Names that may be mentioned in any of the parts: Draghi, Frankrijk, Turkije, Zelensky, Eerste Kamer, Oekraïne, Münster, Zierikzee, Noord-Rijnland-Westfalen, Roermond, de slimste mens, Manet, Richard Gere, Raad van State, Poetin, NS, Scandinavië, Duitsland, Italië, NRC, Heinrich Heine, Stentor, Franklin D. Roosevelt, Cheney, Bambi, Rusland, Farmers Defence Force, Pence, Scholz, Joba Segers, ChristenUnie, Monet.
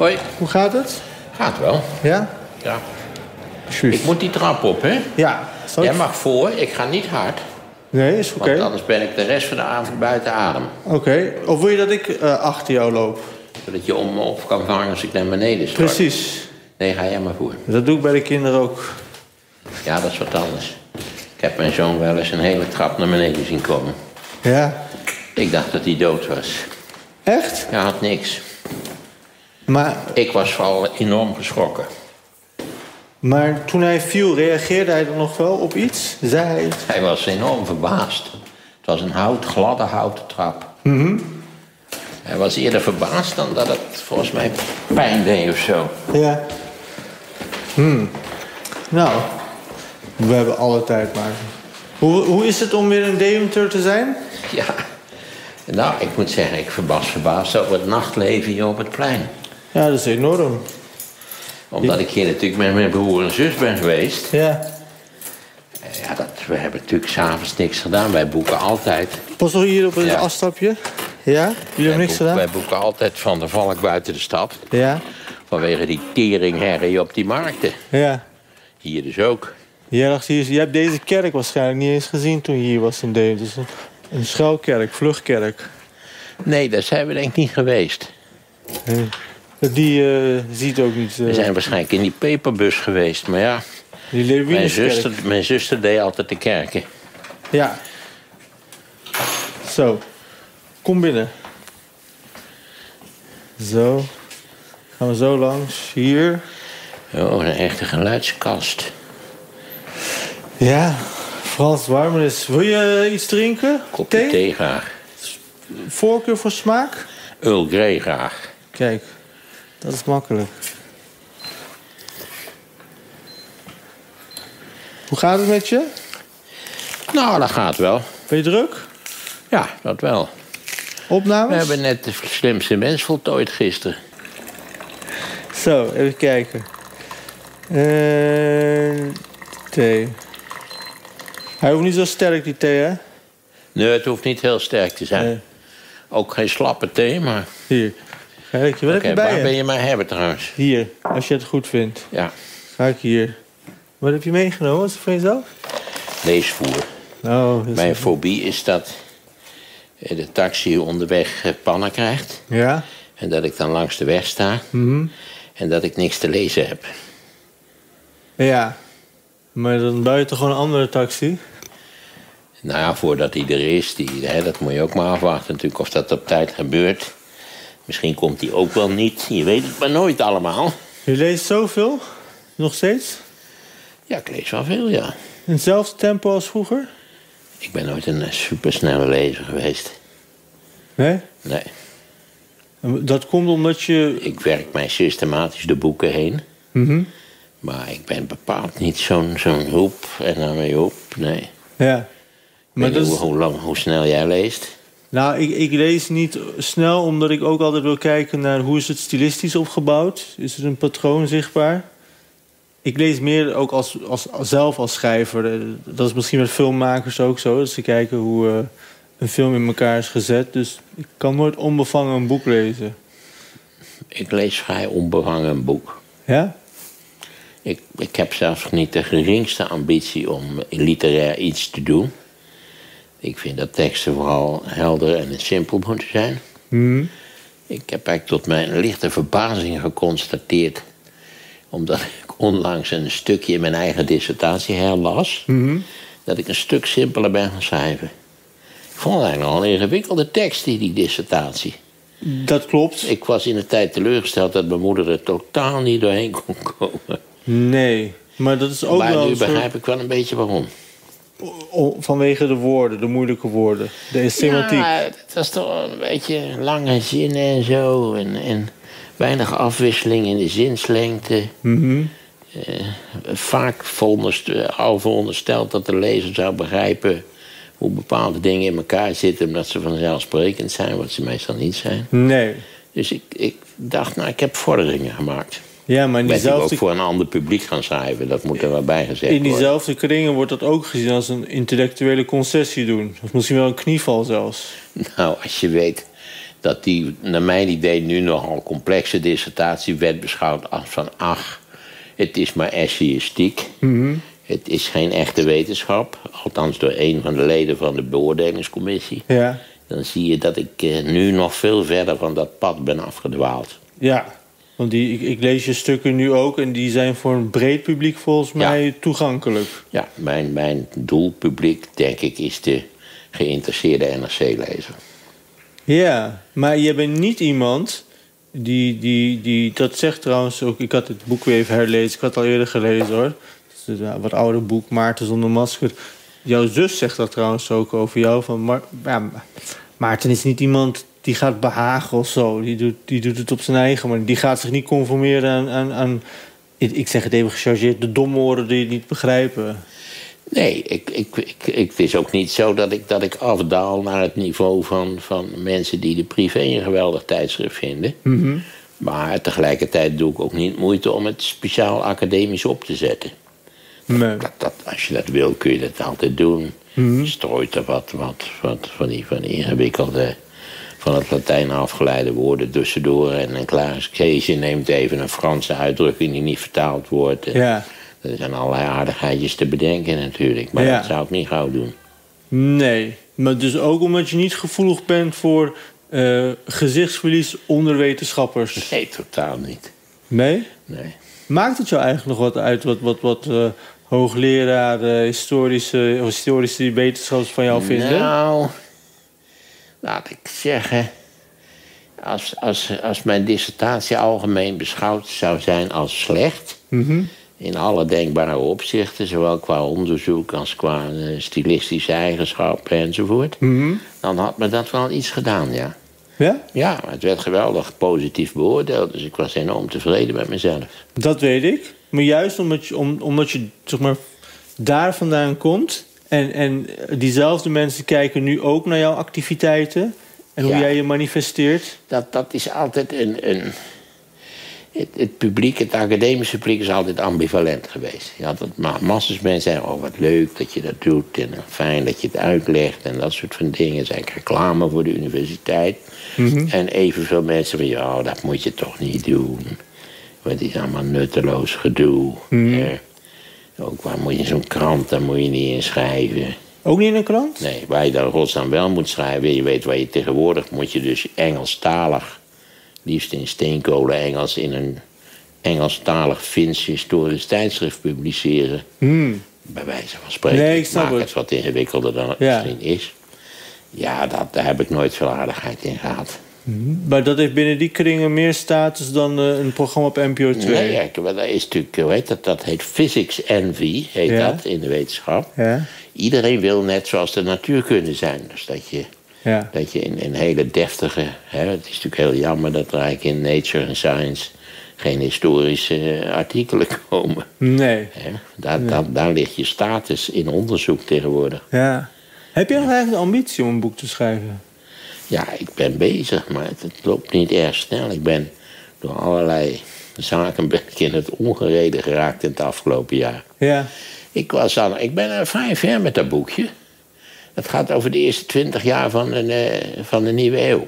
Hoi. Hoe gaat het? Gaat wel. Ja? Ja. Just. Ik moet die trap op, hè? Ja. Jij mag voor, ik ga niet hard. Nee, is oké. Want anders ben ik de rest van de avond buiten adem. Oké. Of wil je dat ik achter jou loop? Zodat je om me op kan vangen als ik naar beneden stort. Precies. Nee, ga jij maar voor. Dat doe ik bij de kinderen ook. Ja, dat is wat anders. Ik heb mijn zoon wel eens een hele trap naar beneden zien komen. Ja? Ik dacht dat hij dood was. Echt? Ja, had niks. Maar... ik was vooral enorm geschrokken. Maar toen hij viel, reageerde hij er nog wel op iets? Zei hij het? Hij was enorm verbaasd. Het was een gladde houten trap. Mm-hmm. Hij was eerder verbaasd dan dat het volgens mij pijn deed of zo. Ja. Hmm. Nou, we hebben alle tijd, Maarten. Hoe is het om weer een Deventer te zijn? Ja, nou, ik moet zeggen, ik was verbaasd over het nachtleven hier op het plein. Ja, dat is enorm. Omdat ik hier natuurlijk met mijn broer en zus ben geweest. Ja. Ja, we hebben natuurlijk s'avonds niks gedaan. Wij boeken altijd. Pas nog hier op een afstapje? Ja? Jullie hebben niks gedaan? Wij boeken altijd Van de Valk buiten de stad. Ja. Vanwege die teringherrie op die markten. Ja. Hier dus ook. Je hebt deze kerk waarschijnlijk niet eens gezien toen je hier was in Deventer. Dus een schuilkerk, vluchtkerk. Nee, daar zijn we denk ik niet geweest. Nee. Die ziet ook niet... We zijn waarschijnlijk in die peperbus geweest, maar ja. Die Leeuwienuskerk. Mijn zuster deed altijd de kerken. Ja. Zo. Kom binnen. Zo. Gaan we zo langs. Hier. Oh, een echte geluidskast. Ja, vooral als het warmer is. Wil je iets drinken? Kopje thee graag. Voorkeur voor smaak? Earl Grey graag. Kijk. Dat is makkelijk. Hoe gaat het met je? Nou, dat gaat wel. Ben je druk? Ja, dat wel. Opnames? We hebben net de slimste mens voltooid gisteren. Zo, even kijken. Thee. Hij hoeft niet zo sterk, die thee, hè? Nee, het hoeft niet heel sterk te zijn. Nee. Ook geen slappe thee, maar... Hier. Kijk, wat heb je bij je? Ben je maar hebben trouwens? Hier, als je het goed vindt. Ja. Ga ik hier. Wat heb je meegenomen? Wat is het voor jezelf? Leesvoer. Oh, mijn fobie is dat de taxi onderweg pannen krijgt. Ja. En dat ik dan langs de weg sta. Mm-hmm. En dat ik niks te lezen heb. Ja. Maar dan buiten gewoon een andere taxi? Nou ja, voordat die er is. Dat moet je ook maar afwachten natuurlijk of dat op tijd gebeurt. Misschien komt hij ook wel niet. Je weet het maar nooit allemaal. Je leest zoveel? Nog steeds? Ja, ik lees wel veel, ja. In hetzelfde tempo als vroeger? Ik ben nooit een supersnelle lezer geweest. Nee? Nee. Dat komt omdat je... Ik werk mij systematisch de boeken heen. Mm-hmm. Maar ik ben bepaald niet zo'n hoep en dan weer hoep. Nee. Ja. Maar dat... hoe snel jij leest... Nou, ik lees niet snel, omdat ik ook altijd wil kijken naar hoe is het stilistisch opgebouwd. Is er een patroon zichtbaar? Ik lees meer ook zelf als schrijver. Dat is misschien met filmmakers ook zo. Dat ze kijken hoe een film in elkaar is gezet. Dus ik kan nooit onbevangen een boek lezen. Ik lees vrij onbevangen een boek. Ja? Ik heb zelfs niet de geringste ambitie om literair iets te doen. Ik vind dat teksten vooral helder en simpel moeten zijn. Mm. Ik heb eigenlijk tot mijn lichte verbazing geconstateerd... omdat ik onlangs een stukje in mijn eigen dissertatie herlas... Mm-hmm. dat ik een stuk simpeler ben gaan schrijven. Ik vond het eigenlijk al een ingewikkelde tekst, die dissertatie. Dat klopt. Ik was in de tijd teleurgesteld dat mijn moeder er totaal niet doorheen kon komen. Nee, maar dat is ook maar wel... Maar nu begrijp ik wel een beetje waarom. Vanwege de woorden, de moeilijke woorden. De semantiek. Ja, het was toch een beetje lange zinnen en zo. En weinig afwisseling in de zinslengte. Mm-hmm. Vaak verondersteld dat de lezer zou begrijpen... hoe bepaalde dingen in elkaar zitten... omdat ze vanzelfsprekend zijn, wat ze meestal niet zijn. Nee. Dus ik dacht, nou, ik heb vorderingen gemaakt. Ja, maar in diezelfde... ook voor een ander publiek gaan schrijven. Dat moet er wel bij gezegd worden. In diezelfde kringen wordt dat ook gezien als een intellectuele concessie doen. Of misschien wel een knieval zelfs. Nou, als je weet dat die, naar mijn idee, nu nogal complexe dissertatie werd beschouwd als van... ach, het is maar essayistiek. Mm-hmm. Het is geen echte wetenschap. Althans door een van de leden van de beoordelingscommissie. Ja. Dan zie je dat ik nu nog veel verder van dat pad ben afgedwaald. Ja, want ik lees je stukken nu ook... en die zijn voor een breed publiek volgens mij toegankelijk. Ja, mijn doelpubliek, denk ik, is de geïnteresseerde NRC-lezer. Ja, maar je bent niet iemand... dat zegt trouwens ook... Ik had het boek weer even herlezen. Ik had het al eerder gelezen, hoor. Het is een wat ouder boek, Maarten zonder masker. Jouw zus zegt dat trouwens ook over jou. Van Maarten is niet iemand die gaat behagen of zo. Die doet het op zijn eigen manier. Die gaat zich niet conformeren aan ik zeg het even gechargeerd... de domoren die het niet begrijpen. Nee, het is ook niet zo dat ik afdaal naar het niveau van mensen die de privé een geweldig tijdschrift vinden. Mm-hmm. Maar tegelijkertijd doe ik ook niet moeite om het speciaal academisch op te zetten. Nee. Als je dat wil, kun je dat altijd doen. Mm-hmm. Strooit er wat van die ingewikkelde, van het Latijn afgeleide woorden tussendoor. En dan klaar is Kees, je neemt even een Franse uitdrukking die niet vertaald wordt. En, ja. Er zijn allerlei aardigheidjes te bedenken natuurlijk. Maar dat zou ik niet gauw doen. Nee, maar dus ook omdat je niet gevoelig bent voor gezichtsverlies onder wetenschappers? Nee, totaal niet. Nee? Nee. Maakt het jou eigenlijk nog wat uit wat hoogleraren, historische wetenschappers van jou vinden? Nou, laat ik zeggen... Als mijn dissertatie algemeen beschouwd zou zijn als slecht... Mm-hmm. In alle denkbare opzichten, zowel qua onderzoek als qua stilistische eigenschappen enzovoort. Mm-hmm. Dan had me dat wel iets gedaan, ja. Ja? Ja, het werd geweldig positief beoordeeld, dus ik was enorm tevreden met mezelf. Dat weet ik, maar juist omdat je zeg maar, daar vandaan komt... En diezelfde mensen kijken nu ook naar jouw activiteiten en hoe jij je manifesteert. Dat is altijd een... Het publiek, het academische publiek, is altijd ambivalent geweest. Je had dat massa's mensen zeggen, oh wat leuk dat je dat doet... en fijn dat je het uitlegt en dat soort van dingen. Dat is eigenlijk reclame voor de universiteit. Mm-hmm. En evenveel mensen van, ja, dat moet je toch niet doen. Want het is allemaal nutteloos gedoe. Mm-hmm. Ook waar moet je zo'n krant, daar moet je niet in schrijven. Ook niet in een krant? Nee, waar je dan godsnaam wel moet schrijven... je weet waar je tegenwoordig moet je dus Engelstalig... liefst in steenkolen Engels... in een Engelstalig Fins historisch tijdschrift publiceren. Hmm. Bij wijze van spreken. Nee, ik snap het wat ingewikkelder dan het misschien is. Ja, daar heb ik nooit veel aardigheid in gehad. Maar dat heeft binnen die kringen meer status dan een programma op NPO 2? Nee, maar dat is natuurlijk... Dat heet physics envy, heet dat in de wetenschap. Ja. Iedereen wil net zoals de natuurkunde zijn. Dus dat je... Ja. Dat je in hele deftige... het is natuurlijk heel jammer dat er eigenlijk in Nature en Science... geen historische artikelen komen. Nee. Daar ligt je status in onderzoek tegenwoordig. Ja. Heb je nog eigenlijk de ambitie om een boek te schrijven? Ja, ik ben bezig, maar het loopt niet erg snel. Ik ben door allerlei zaken in het ongereden geraakt in het afgelopen jaar. Ja. Ik ben er 5 jaar met dat boekje. Het gaat over de eerste 20 jaar van de nieuwe eeuw.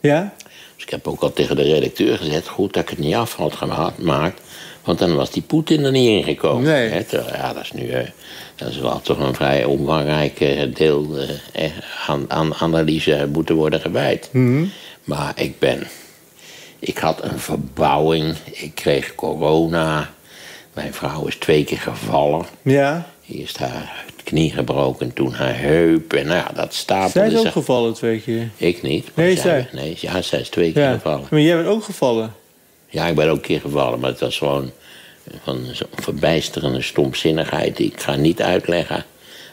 Ja? Dus ik heb ook al tegen de redacteur gezegd... goed dat ik het niet af had gemaakt... want dan was die Poetin er niet ingekomen. Nee. Dat is nu dat is wel toch een vrij omvangrijk deel... aan analyse moeten worden gewijd. Mm-hmm. Maar ik had een verbouwing. Ik kreeg corona. Mijn vrouw is 2 keer gevallen. Ja. Eerst haar knie gebroken, toen haar heup. En nou ja, dat stapelde. Zij is ook gevallen 2 keer? Ik niet. Nee, zij? Nee, ja, zij is 2 keer gevallen. Maar jij bent ook gevallen? Ja, ik ben ook een keer gevallen. Maar het was gewoon van zo'n verbijsterende stomzinnigheid. Ik ga niet uitleggen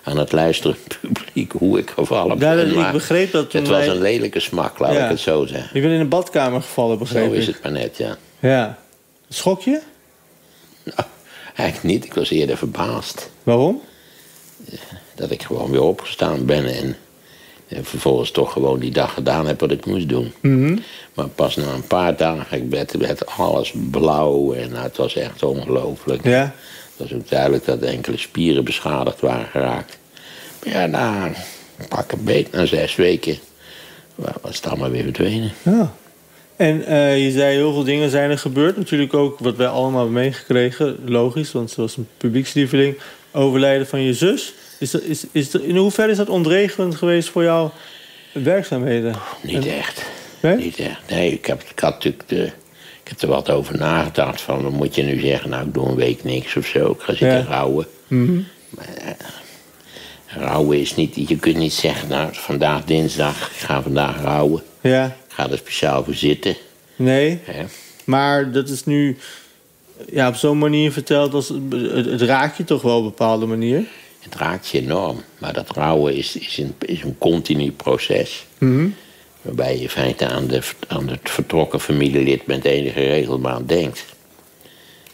aan het luisterend publiek hoe ik gevallen ben. Maar ik begreep dat toen het was een lelijke smak, laat ik het zo zeggen. Je bent in een badkamer gevallen, begreep ik. Zo is het maar net, ja. Ja. Schok je? Nou, eigenlijk niet. Ik was eerder verbaasd. Waarom? Dat ik gewoon weer opgestaan ben en vervolgens toch gewoon die dag gedaan heb wat ik moest doen. Mm-hmm. Maar pas na een paar dagen, ik werd alles blauw en het was echt ongelooflijk. Ja. Het was ook duidelijk dat enkele spieren beschadigd waren geraakt. Maar ja, pak een beet na 6 weken Nou, we staan maar weer verdwenen. Ja. En je zei heel veel dingen zijn er gebeurd. Natuurlijk ook wat wij allemaal hebben meegekregen. Logisch, want ze was een publiekslieveling. Overlijden van je zus. In hoeverre is dat ontregelend geweest voor jouw werkzaamheden? Niet echt. Nee? Niet echt. Nee, ik heb er wat over nagedacht. Van, dan moet je nu zeggen, nou, ik doe een week niks of zo. Ik ga zitten rouwen. Mm-hmm. Maar rouwen is niet... Je kunt niet zeggen, nou, vandaag dinsdag, ik ga vandaag rouwen. Ja. Ik ga er speciaal voor zitten. Nee, ja. Maar dat is nu... Ja, op zo'n manier verteld, als het raakt je toch wel op een bepaalde manier? Het raakt je enorm. Maar dat rouwen is een continu proces. Mm-hmm. Waarbij je in feite aan het vertrokken familielid met enige regelmaat denkt.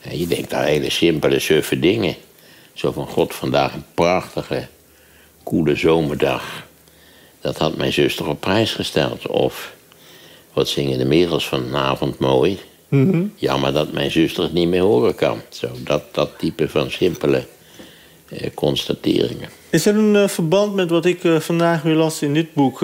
En je denkt aan hele simpele, suffe dingen. Zo van, god, vandaag een prachtige, koele zomerdag. Dat had mijn zus toch op prijs gesteld. Of, wat zingen de merels vanavond mooi... Mm-hmm. Jammer dat mijn zuster het niet meer horen kan. Zo, dat type van simpele constateringen. Is er een verband met wat ik vandaag weer las in dit boek?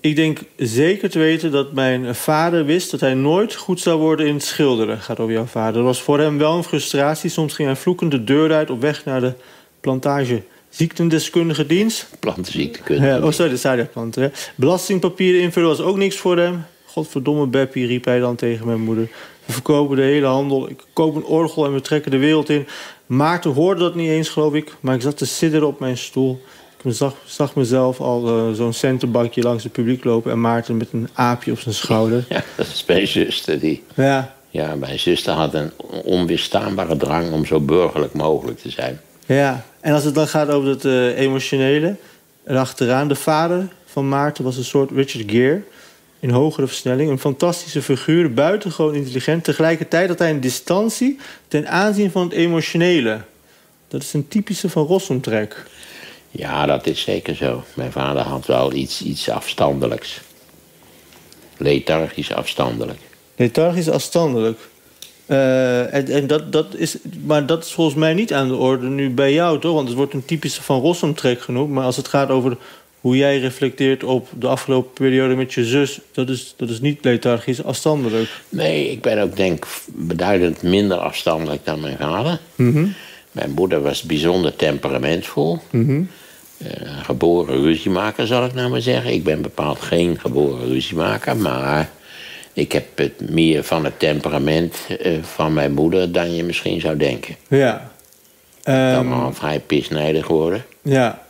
Ik denk zeker te weten dat mijn vader wist... dat hij nooit goed zou worden in het schilderen. Gaat over jouw vader. Dat was voor hem wel een frustratie. Soms ging hij vloekend de deur uit op weg naar de plantage... ziektendeskundige dienst. Plantenziektekundige. Oh, sorry, dat zei hij planten. Belastingpapieren invullen was ook niks voor hem... Godverdomme Beppie, riep hij dan tegen mijn moeder. We verkopen de hele handel, ik koop een orgel en we trekken de wereld in. Maarten hoorde dat niet eens, geloof ik, maar ik zat te sidderen op mijn stoel. Ik zag mezelf al zo'n centenbakje langs het publiek lopen... en Maarten met een aapje op zijn schouder. Ja, dat is mijn zuster. Ja, mijn zuster had een onweerstaanbare drang om zo burgerlijk mogelijk te zijn. Ja, en als het dan gaat over het emotionele, erachteraan... de vader van Maarten was een soort Richard Gere... in hogere versnelling, een fantastische figuur, buitengewoon intelligent... tegelijkertijd had hij een distantie ten aanzien van het emotionele. Dat is een typische Van Rossum-trek. Ja, dat is zeker zo. Mijn vader had wel iets afstandelijks. Lethargisch afstandelijk. Lethargisch afstandelijk. Maar dat is volgens mij niet aan de orde nu bij jou, toch? Want het wordt een typische Van Rossum-trek genoemd, maar als het gaat over... hoe jij reflecteert op de afgelopen periode met je zus... dat is niet lethargisch afstandelijk. Nee, ik ben ook, denk ik, beduidend minder afstandelijk dan mijn vader. Mm-hmm. Mijn moeder was bijzonder temperamentvol. Mm-hmm. Geboren ruziemaker, zal ik nou maar zeggen. Ik ben bepaald geen geboren ruziemaker... maar ik heb het meer van het temperament van mijn moeder... dan je misschien zou denken. Ja. Dan al vrij pisnijdig worden. Ja.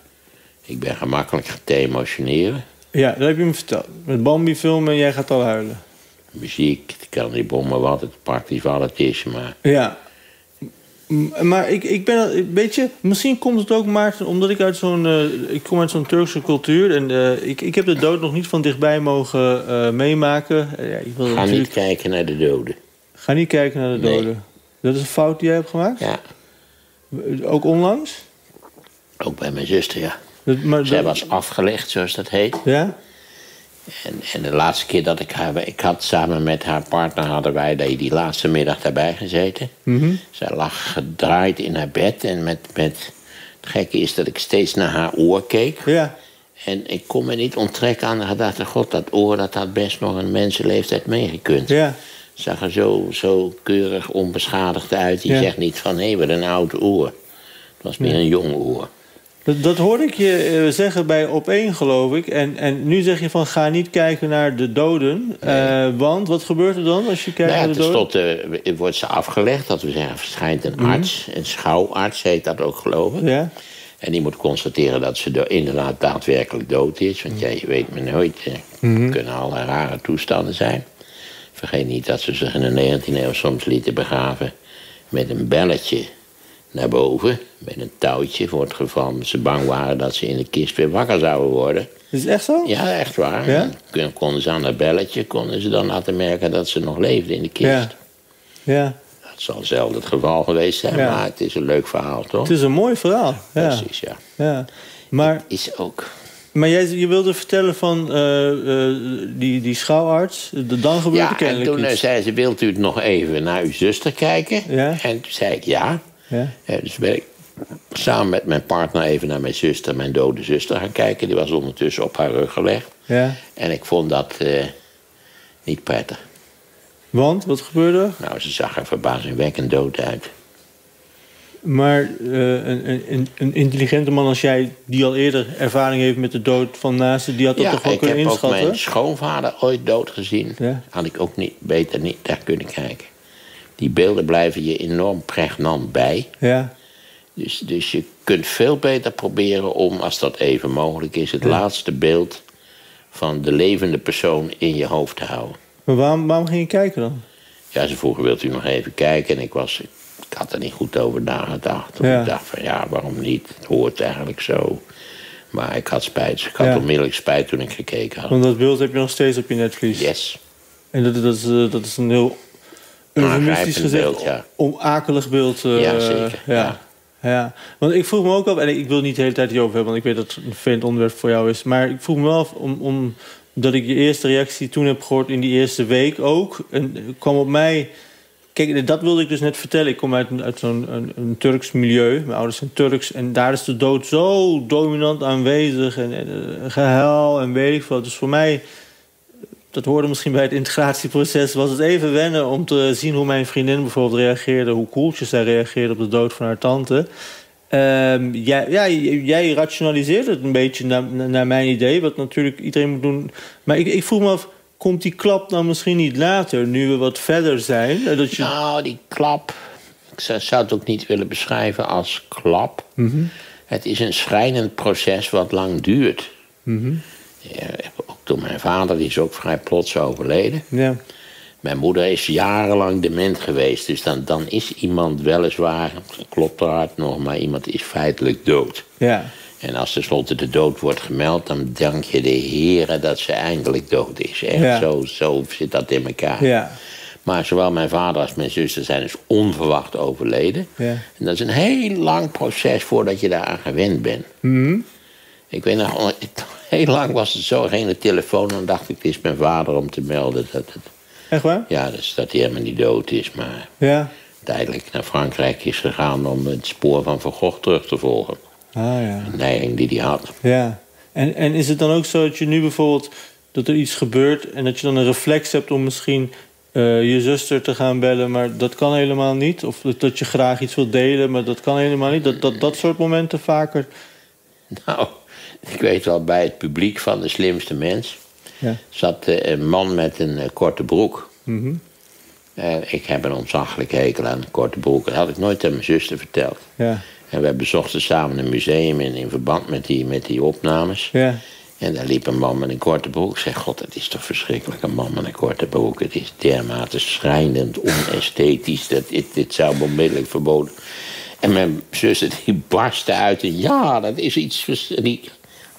Ik ben gemakkelijk te emotioneren. Ja, dat heb je me verteld. Met Bambi filmen en jij gaat al huilen. Muziek, ik kan die bommen wat, het praktisch wat het is, maar... Ja. Maar ik ben... Weet je, misschien komt het ook, Maarten, omdat ik uit zo'n... ik kom uit zo'n Turkse cultuur en ik heb de dood nog niet van dichtbij mogen meemaken. Ja, Ga natuurlijk niet kijken naar de doden. Ga niet kijken naar de doden. Dat is een fout die jij hebt gemaakt? Ja. Ook onlangs? Ook bij mijn zuster, ja. Zij was afgelegd, zoals dat heet. Ja? En de laatste keer dat ik haar... Ik had samen met haar partner, hadden wij die laatste middag daarbij gezeten. Mm-hmm. Zij lag gedraaid in haar bed. En het gekke is dat ik steeds naar haar oor keek. Ja. En ik kon me niet onttrekken aan de gedachte... God, dat oor, dat had best nog een mensenleeftijd meegekund. Ja. Zag er zo keurig onbeschadigd uit. Die zegt niet van, hé, wat een oud oor. Het was meer een jong oor. Dat hoorde ik je zeggen bij Op1, geloof ik. En nu zeg je van, ga niet kijken naar de doden. Nee. Want wat gebeurt er dan als je kijkt naar de doden? Tenslotte wordt ze afgelegd. Dat we zeggen, verschijnt een arts. Een schouwarts heet dat ook, geloof ik. Ja. En die moet constateren dat ze inderdaad daadwerkelijk dood is. Want je weet maar nooit. Er kunnen allerlei rare toestanden zijn. Vergeet niet dat ze zich in de 19e eeuw soms lieten begraven met een belletje... naar boven, met een touwtje, voor het geval dat ze bang waren... dat ze in de kist weer wakker zouden worden. Is het echt zo? Ja, echt waar. Ja? Konden ze aan dat belletje, konden ze dan laten merken... dat ze nog leefden in de kist. Ja. Ja. Dat zal zelden het geval geweest zijn, maar het is een leuk verhaal, toch? Het is een mooi verhaal. Ja. Precies, ja. Maar het is ook... Maar je wilde vertellen van die schouwarts, dan gebeurde kennelijk iets. Ja, en toen zei ze, wilt u het nog even naar uw zuster kijken? Ja. En toen zei ik, ja... Ja. Dus ben ik samen met mijn partner even naar mijn zuster, mijn dode zuster, gaan kijken. Die was ondertussen op haar rug gelegd. Ja. En ik vond dat niet prettig. Want? Wat gebeurde? Nou, ze zag er verbazingwekkend dood uit. Maar een intelligente man als jij, die al eerder ervaring heeft met de dood van naasten, die had dat toch wel kunnen inschatten? Ja, ik heb ook mijn schoonvader ooit dood gezien. Ja? Had ik ook beter niet naar kunnen kijken. Die beelden blijven je enorm pregnant bij. Ja. Dus je kunt veel beter proberen om, als dat even mogelijk is, het laatste beeld van de levende persoon in je hoofd te houden. Maar waarom ging je kijken dan? Ja, ze vroegen, wilt u nog even kijken? En ik had er niet goed over nagedacht. Ja. Ik dacht van, ja, waarom niet? Het hoort eigenlijk zo. Maar ik had spijt. Ik had onmiddellijk spijt toen ik gekeken had. Want dat beeld heb je nog steeds op je netvlies? Yes. En dat is een heel eufemistisch gezegd beeld, akelig beeld. Ja, zeker. Ja. Want ik vroeg me ook af, en ik wil niet de hele tijd hierover hebben, want ik weet dat het een vervelend onderwerp voor jou is. Maar ik vroeg me wel af, omdat ik je eerste reactie toen heb gehoord in die eerste week ook. En kwam op mij... Kijk, dat wilde ik dus net vertellen. Ik kom uit zo'n Turks milieu. Mijn ouders zijn Turks. En daar is de dood zo dominant aanwezig. En gehuil en weet ik veel. Dus voor mij, dat hoorde misschien bij het integratieproces, was het even wennen om te zien hoe mijn vriendin bijvoorbeeld reageerde. Hoe koeltjes zij reageerde op de dood van haar tante. Jij rationaliseert het een beetje naar mijn idee. Wat natuurlijk iedereen moet doen. Maar ik voel me af, komt die klap dan misschien niet later, nu we wat verder zijn? Dat je... Nou, die klap, ik zou het ook niet willen beschrijven als klap. Mm-hmm. Het is een schrijnend proces wat lang duurt. Mm-hmm. Ja, ook door mijn vader, die is ook vrij plots overleden. Ja. Mijn moeder is jarenlang dement geweest. Dus dan is iemand weliswaar, klopt er hard nog, maar iemand is feitelijk dood. Ja. En als tenslotte de dood wordt gemeld, dan dank je de heren dat ze eindelijk dood is. Echt, zo zit dat in elkaar. Ja. Maar zowel mijn vader als mijn zuster zijn dus onverwacht overleden. Ja. En dat is een heel lang proces voordat je daaraan gewend bent. Mm-hmm. Ik weet nog, heel lang was het zo, ging de telefoon en dacht ik, het is mijn vader om te melden dat het... Echt waar? Ja, dus dat hij helemaal niet dood is, maar tijdelijk naar Frankrijk is gegaan om het spoor van Van Gogh terug te volgen. Een neiging die hij had. Ja. En is het dan ook zo dat je nu bijvoorbeeld, dat er iets gebeurt en dat je dan een reflex hebt om misschien je zuster te gaan bellen, maar dat kan helemaal niet? Of dat je graag iets wilt delen, maar dat kan helemaal niet? Dat soort momenten vaker? Nou, ik weet wel, bij het publiek van De Slimste Mens zat een man met een korte broek. Mm-hmm. Ik heb een ontzaglijke hekel aan een korte broek. Dat had ik nooit aan mijn zuster verteld. Ja. En we bezochten samen een museum in verband met die opnames. Ja. En daar liep een man met een korte broek. Ik zei, god, het is toch verschrikkelijk, een man met een korte broek. Het is dermate schrijnend, onesthetisch. Dit zou onmiddellijk verboden. En mijn zuster die barstte uit. Ja, dat is iets...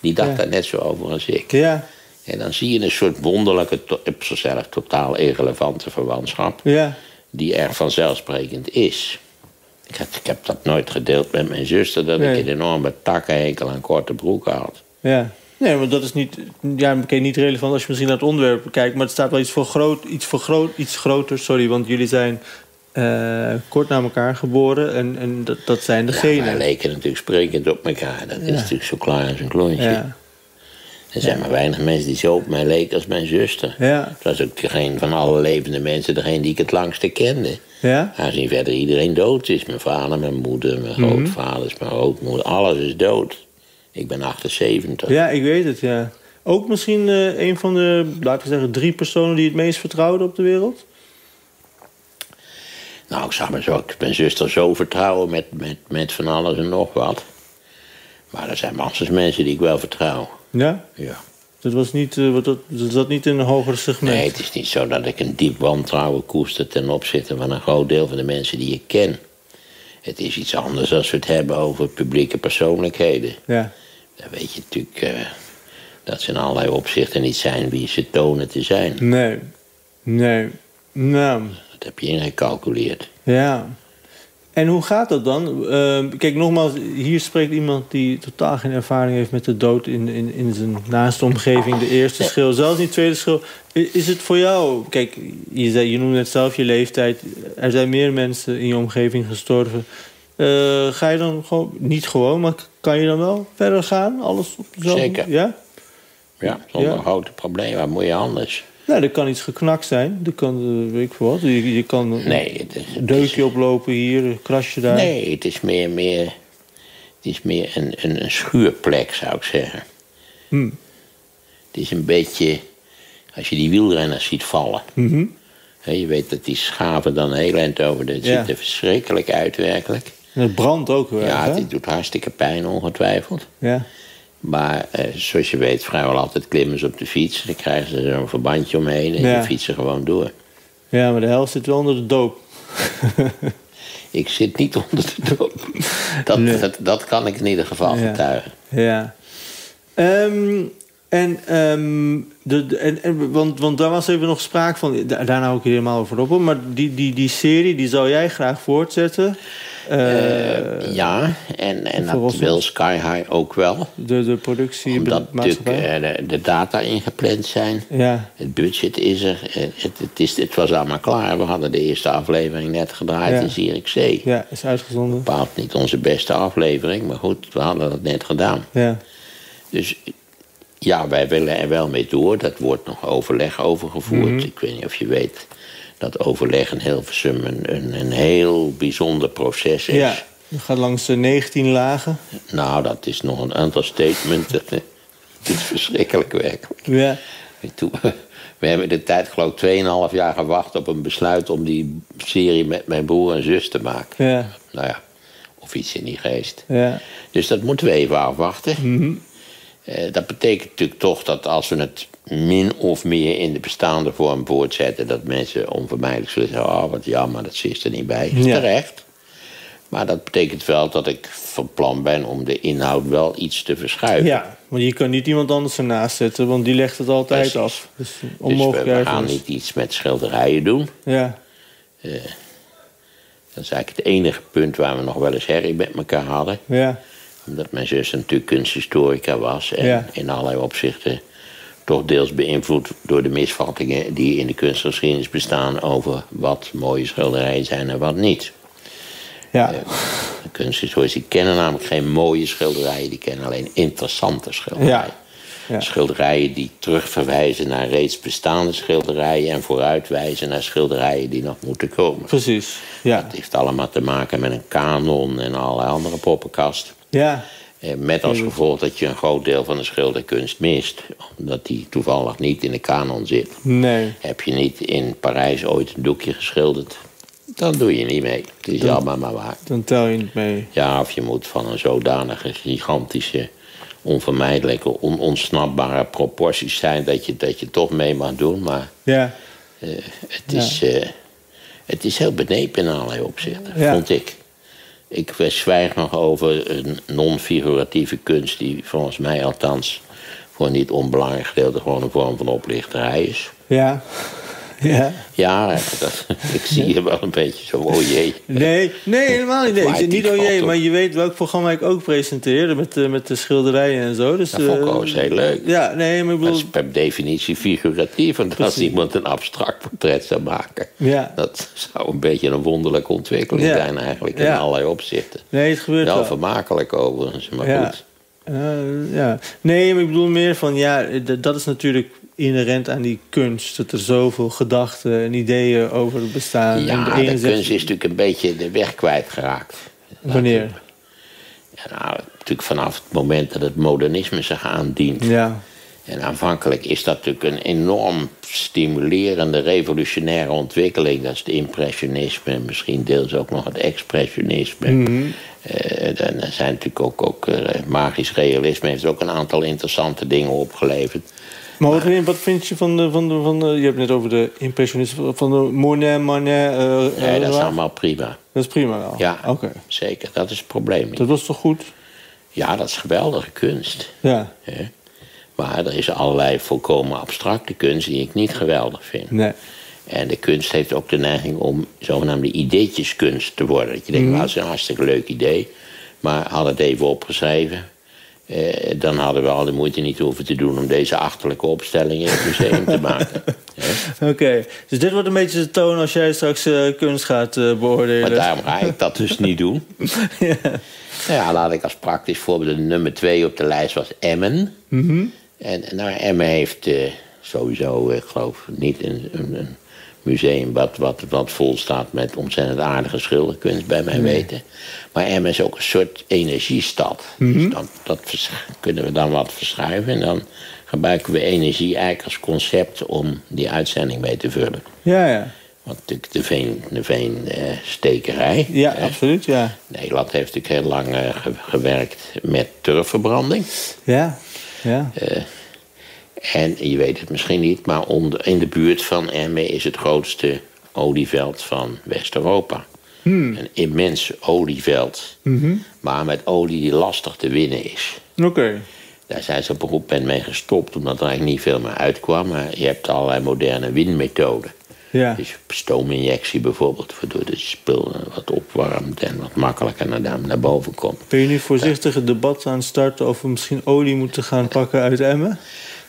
Die dacht daar net zo over als ik. Ja. En dan zie je een soort wonderlijke, op zichzelf totaal irrelevante verwantschap. Ja. Die er vanzelfsprekend is. Ik heb dat nooit gedeeld met mijn zuster, dat ik een enorme takkenhekel aan korte broeken had. Ja, nee, maar dat is niet relevant als je misschien naar het onderwerp kijkt. Maar het staat wel iets groter, sorry, want jullie zijn kort na elkaar geboren en dat zijn de genen. Ja, wij leken natuurlijk sprekend op elkaar. Dat is natuurlijk zo klaar als een klontje. Ja. Er zijn maar weinig mensen die zo op mij leken als mijn zuster. Ja. Het was ook degene van alle levende mensen, degene die ik het langste kende. Ja? Aangezien verder iedereen dood is. Mijn vader, mijn moeder, mijn grootvaders, mijn grootmoeder. Alles is dood. Ik ben 78. Ja, ik weet het, ja. Ook misschien een van de, laten we zeggen, 3 personen die het meest vertrouwden op de wereld? Nou, ik zag mijn zuster zo vertrouwen met van alles en nog wat. Maar er zijn massa's mensen die ik wel vertrouw. Ja? Ja. Dat zat niet in een hoger segment? Nee, het is niet zo dat ik een diep wantrouwen koester ten opzichte van een groot deel van de mensen die ik ken. Het is iets anders als we het hebben over publieke persoonlijkheden. Ja. Dan weet je natuurlijk dat ze in allerlei opzichten niet zijn wie ze tonen te zijn. Nee. Nou. Dat heb je ingecalculeerd. Ja. En hoe gaat dat dan? Kijk, nogmaals, hier spreekt iemand die totaal geen ervaring heeft met de dood in zijn naaste omgeving. De eerste schil, zelfs niet de tweede schil. Is het voor jou... Kijk, je noemde net zelf je leeftijd. Er zijn meer mensen in je omgeving gestorven Ga je dan gewoon, niet gewoon, maar kan je dan wel verder gaan? Alles op dezelfde? Zeker. Ja? Ja, zonder grote problemen. Wat moet je anders? Nou, er kan iets geknakt zijn. Er kan, weet ik wat. Je kan een deukje oplopen hier, een krasje daar. Nee, het is meer een schuurplek, zou ik zeggen. Hmm. Het is een beetje... Als je die wielrenners ziet vallen... Mm-hmm. Je weet dat die schaven dan een heel eind over. Dat ziet er verschrikkelijk uit, werkelijk. En het brandt ook wel. Ja, het doet hartstikke pijn, ongetwijfeld. Ja. Maar zoals je weet, vrijwel altijd klimmers op de fiets. Dan krijgen ze zo'n verbandje omheen en die fietsen gewoon door. Ja, maar de helft zit wel onder de doop. Ik zit niet onder de doop. Dat kan ik in ieder geval getuigen. Ja. Want daar was even nog sprake van... Daarna hou ik je helemaal over op. Maar die serie, die zou jij graag voortzetten? En dat wil Sky High ook wel. De productie... Omdat natuurlijk de data ingepland zijn. Ja. Het budget is er. Het was allemaal klaar. We hadden de eerste aflevering net gedraaid in Zierikzee. Ja, is uitgezonden. Bepaald niet onze beste aflevering. Maar goed, we hadden dat net gedaan. Ja. Dus... Ja, wij willen er wel mee door. Dat wordt nog overleg overgevoerd. Mm-hmm. Ik weet niet of je weet dat overleg in Hilversum een heel bijzonder proces is. Ja, dat gaat langs de 19 lagen. Nou, dat is nog een aantal statementen. Het is verschrikkelijk werkelijk. Ja. We hebben de tijd, geloof ik, 2,5 jaar gewacht op een besluit... om die serie met mijn broer en zus te maken. Ja. Nou ja, of iets in die geest. Ja. Dus dat moeten we even afwachten. Mm-hmm. Dat betekent natuurlijk toch dat als we het min of meer in de bestaande vorm voortzetten... dat mensen onvermijdelijk zullen zeggen, oh, wat jammer, dat zit er niet bij. Is terecht. Maar dat betekent wel dat ik van plan ben om de inhoud wel iets te verschuiven. Ja, want je kan niet iemand anders ernaast zetten, want die legt het altijd af. Dus we gaan niet iets met schilderijen doen. Ja. Dat is eigenlijk het enige punt waar we nog wel eens herrie met elkaar hadden. Ja. Omdat mijn zus natuurlijk kunsthistorica was... en in allerlei opzichten toch deels beïnvloed... door de misvattingen die in de kunstgeschiedenis bestaan... over wat mooie schilderijen zijn en wat niet. Ja. Kunsthistorici kennen namelijk geen mooie schilderijen... die kennen alleen interessante schilderijen. Ja. Ja. Schilderijen die terugverwijzen naar reeds bestaande schilderijen... en vooruitwijzen naar schilderijen die nog moeten komen. Precies, ja. Dat heeft allemaal te maken met een kanon en allerlei andere poppenkast... Ja. Met als gevolg dat je een groot deel van de schilderkunst mist. Omdat die toevallig niet in de kanon zit. Nee. Heb je niet in Parijs ooit een doekje geschilderd? Dan doe je niet mee. Het is allemaal maar waar. Dan tel je niet mee. Ja, of je moet van een zodanige gigantische, onvermijdelijke, onontsnapbare proporties zijn... dat je toch mee mag doen. Maar het is heel benepen in allerlei opzichten, vond ik. Ik zwijg nog over een non-figuratieve kunst... die volgens mij althans voor een niet onbelangrijk gedeelte... gewoon een vorm van oplichterij is. Ja. Ja, ja ik zie je wel een beetje zo, oh jee. Nee, helemaal niet. Niet oh jee, maar je weet welk programma ik ook presenteerde... met de schilderijen en zo. Dus, dat vond ik ook heel leuk. Ja, nee, maar ik bedoel... Dat is per definitie figuratief. Want als iemand een abstract portret zou maken... Ja. Dat zou een beetje een wonderlijke ontwikkeling zijn eigenlijk... in allerlei opzichten. Nee, het gebeurt wel. Wel vermakelijk overigens, maar goed. Ja. Nee, maar ik bedoel meer van... ja, dat is natuurlijk... inherent aan die kunst, dat er zoveel gedachten en ideeën over het bestaan... Ja, en de kunst is natuurlijk een beetje de weg kwijtgeraakt. Wanneer? Ja, nou, natuurlijk vanaf het moment dat het modernisme zich aandient. Ja. En aanvankelijk is dat natuurlijk een enorm stimulerende, revolutionaire ontwikkeling. Dat is het impressionisme, misschien deels ook nog het expressionisme. Mm-hmm. Er zijn natuurlijk ook magisch realisme heeft ook een aantal interessante dingen opgeleverd. Maar wat vind je van de... Je hebt net over de impressionisten van de Monet, Manet... nee, dat is allemaal prima. Dat is prima wel? Ja, okay. Zeker. Dat is het probleem niet. Dat was toch goed? Ja, dat is geweldige kunst. Ja. He? Maar er is allerlei volkomen abstracte kunst die ik niet geweldig vind. Nee. En de kunst heeft ook de neiging om zogenaamde ideetjeskunst te worden. Dat je denkt, dat is een hartstikke leuk idee. Maar had het even opgeschreven... Dan hadden we al de moeite niet hoeven te doen om deze achterlijke opstelling in het museum te maken. Oké, dus dit wordt een beetje de toon als jij straks kunst gaat beoordelen. Maar daarom ga ik dat dus niet doen. Ja. Nou ja, laat ik als praktisch voorbeeld. Nummer 2 op de lijst was Emmen. Mm-hmm. En nou, Emmen heeft sowieso, ik geloof, niet een museum wat vol staat met ontzettend aardige schilderkunst, bij mijn weten. Maar Emmen is ook een soort energiestad. Mm-hmm. Dus dat kunnen we dan wat verschuiven. En dan gebruiken we energie eigenlijk als concept om die uitzending mee te vullen. Ja, ja. Want natuurlijk de veenstekerij. Ja, absoluut, ja. Nederland heeft natuurlijk heel lang gewerkt met turfverbranding. Ja, ja. En je weet het misschien niet, maar in de buurt van Emmen is het grootste olieveld van West-Europa. Hmm. Een immens olieveld, maar met olie die lastig te winnen is. Oké. Daar zijn ze op een goed moment mee gestopt, omdat er eigenlijk niet veel meer uitkwam. Maar je hebt allerlei moderne winmethoden. Ja. Dus stoominjectie bijvoorbeeld, waardoor de spul wat opwarmt en wat makkelijker naar boven komt. Ben je nu voorzichtig het debat aan het starten of we misschien olie moeten gaan pakken uit Emmen?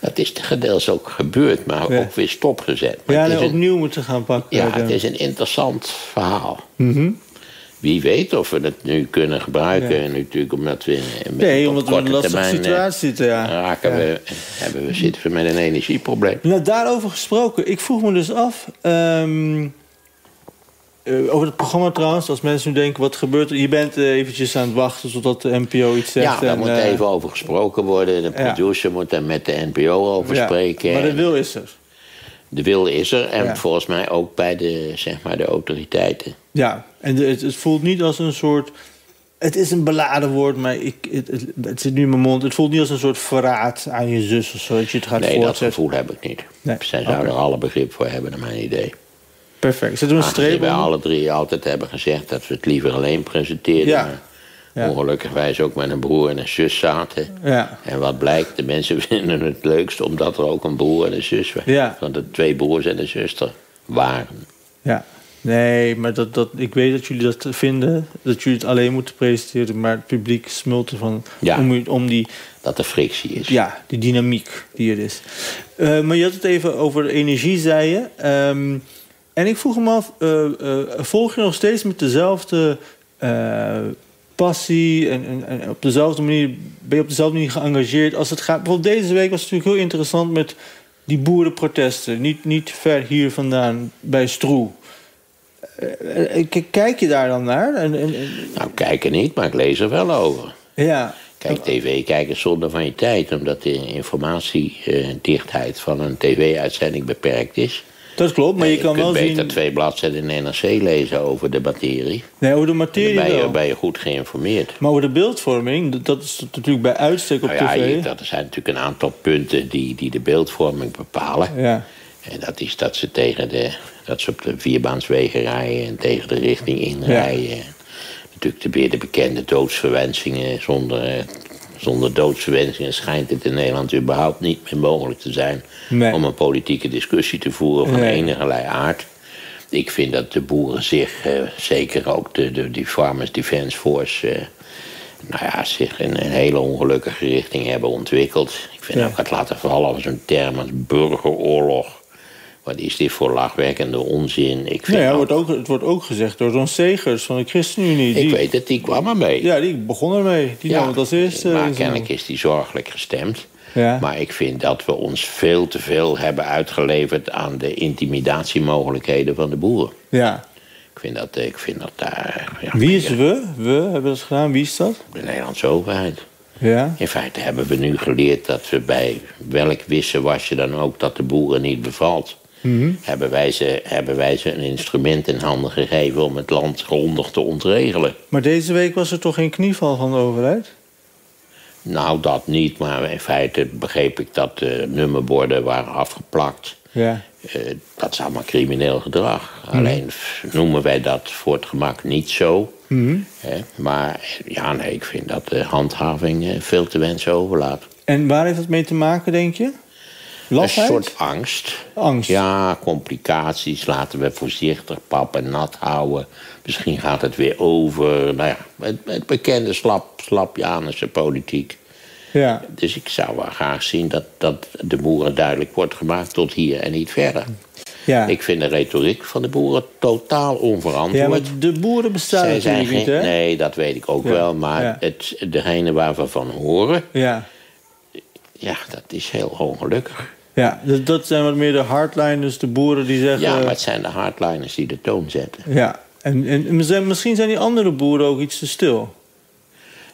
Dat is deels ook gebeurd, maar ook weer stopgezet. Maar ja, opnieuw moeten gaan pakken. Ja, het is een interessant verhaal. Mm-hmm. Wie weet of we het nu kunnen gebruiken. En natuurlijk omdat we omdat we een lastige situatie zitten. Ja. Zitten we met een energieprobleem. Nou, daarover gesproken. Ik vroeg me dus af. Over het programma trouwens, als mensen nu denken, wat gebeurt er? Je bent eventjes aan het wachten totdat de NPO iets zegt. Ja, daar moet even over gesproken worden. De producer moet daar met de NPO over spreken. Maar de wil is er. De wil is er en volgens mij ook bij de autoriteiten. Ja, en het voelt niet als een soort... Het is een beladen woord, maar het zit nu in mijn mond. Het voelt niet als een soort verraad aan je zus of zo, dat je het gaat voortzetten. Nee, dat gevoel heb ik niet. Nee. Zij zouden er alle begrip voor hebben, naar mijn idee. Perfect. Zetten we een streep onder? We alle drie altijd hebben gezegd dat we het liever alleen presenteerden. Ja. Ja. Ongelukkigwijs ook met een broer en een zus zaten. Ja. En wat blijkt, de mensen vinden het leukst omdat er ook een broer en een zus waren. Ja. Want er 2 broers en een zuster waren. Ja. Nee, maar ik weet dat jullie dat vinden. Dat jullie het alleen moeten presenteren. Maar het publiek smult ervan. Ja. Om die... Dat er frictie is. Ja, die dynamiek die er is. Maar je had het even over de energie, zei je. En ik vroeg hem af, volg je nog steeds met dezelfde passie en op dezelfde manier, ben je op dezelfde manier geëngageerd als het gaat? Bijvoorbeeld deze week was het natuurlijk heel interessant met die boerenprotesten. Niet ver hier vandaan, bij Stroe. Kijk je daar dan naar? Nou, kijken niet, maar ik lees er wel over. Ja. Kijk, tv kijken zonder van je tijd, omdat de informatiedichtheid van een tv-uitzending beperkt is. Dat klopt, maar je kan wel zien... Je kunt beter 2 bladzijden in NRC lezen over de materie. Nee, over de materie wel. Dan ben je goed geïnformeerd. Maar over de beeldvorming, dat is natuurlijk bij uitstek op tv. Ja, dat zijn natuurlijk een aantal punten die de beeldvorming bepalen. Ja. En dat is dat ze op de vierbaanswegen rijden en tegen de richting inrijden. Ja. Natuurlijk weer de bekende doodsverwensingen. Zonder doodsverwensingen schijnt het in Nederland überhaupt niet meer mogelijk te zijn... om een politieke discussie te voeren van enigerlei aard. Ik vind dat de boeren zich, zeker ook die Farmers Defence Force... zich in een hele ongelukkige richting hebben ontwikkeld. Ik vind ook het laten vallen van zo'n term als burgeroorlog. Wat is dit voor lachwekkende onzin? Het wordt ook gezegd door Joba Segers van de ChristenUnie. Ik weet het, die kwam ermee. Ja, die begon ermee. Die nam het als eerste. Maar kennelijk is die zorgelijk gestemd. Ja. Maar ik vind dat we ons veel te veel hebben uitgeleverd... aan de intimidatiemogelijkheden van de boeren. Ja. Ik vind dat daar... Ja, wie is we? We hebben dat gedaan. Wie is dat? De Nederlandse overheid. Ja. In feite hebben we nu geleerd dat we bij welk wisselwasje dan ook... dat de boeren niet bevalt... Mm-hmm. Hebben wij ze een instrument in handen gegeven om het land grondig te ontregelen. Maar deze week was er toch geen knieval van de overheid? Nou, dat niet, maar in feite begreep ik dat de nummerborden waren afgeplakt. Ja. Dat is allemaal crimineel gedrag. Mm-hmm. Alleen noemen wij dat voor het gemak niet zo. Mm-hmm. Maar ik vind dat de handhaving veel te wensen overlaat. En waar heeft dat mee te maken, denk je? Lafheid? Een soort angst. Angst. Ja, complicaties. Laten we voorzichtig pap en nat houden. Misschien gaat het weer over. Nou ja, het bekende slapjanense politiek. Ja. Dus ik zou wel graag zien dat de boeren duidelijk wordt gemaakt tot hier en niet verder. Ja. Ik vind de retoriek van de boeren totaal onverantwoord. Ja, maar de boeren bestaan natuurlijk niet, hè? Nee, dat weet ik ook wel. Maar degene waar we van horen... Ja. Ja, dat is heel ongelukkig. Ja, dus dat zijn wat meer de hardliners, de boeren die zeggen... Ja, maar het zijn de hardliners die de toon zetten. Ja, en misschien zijn die andere boeren ook iets te stil.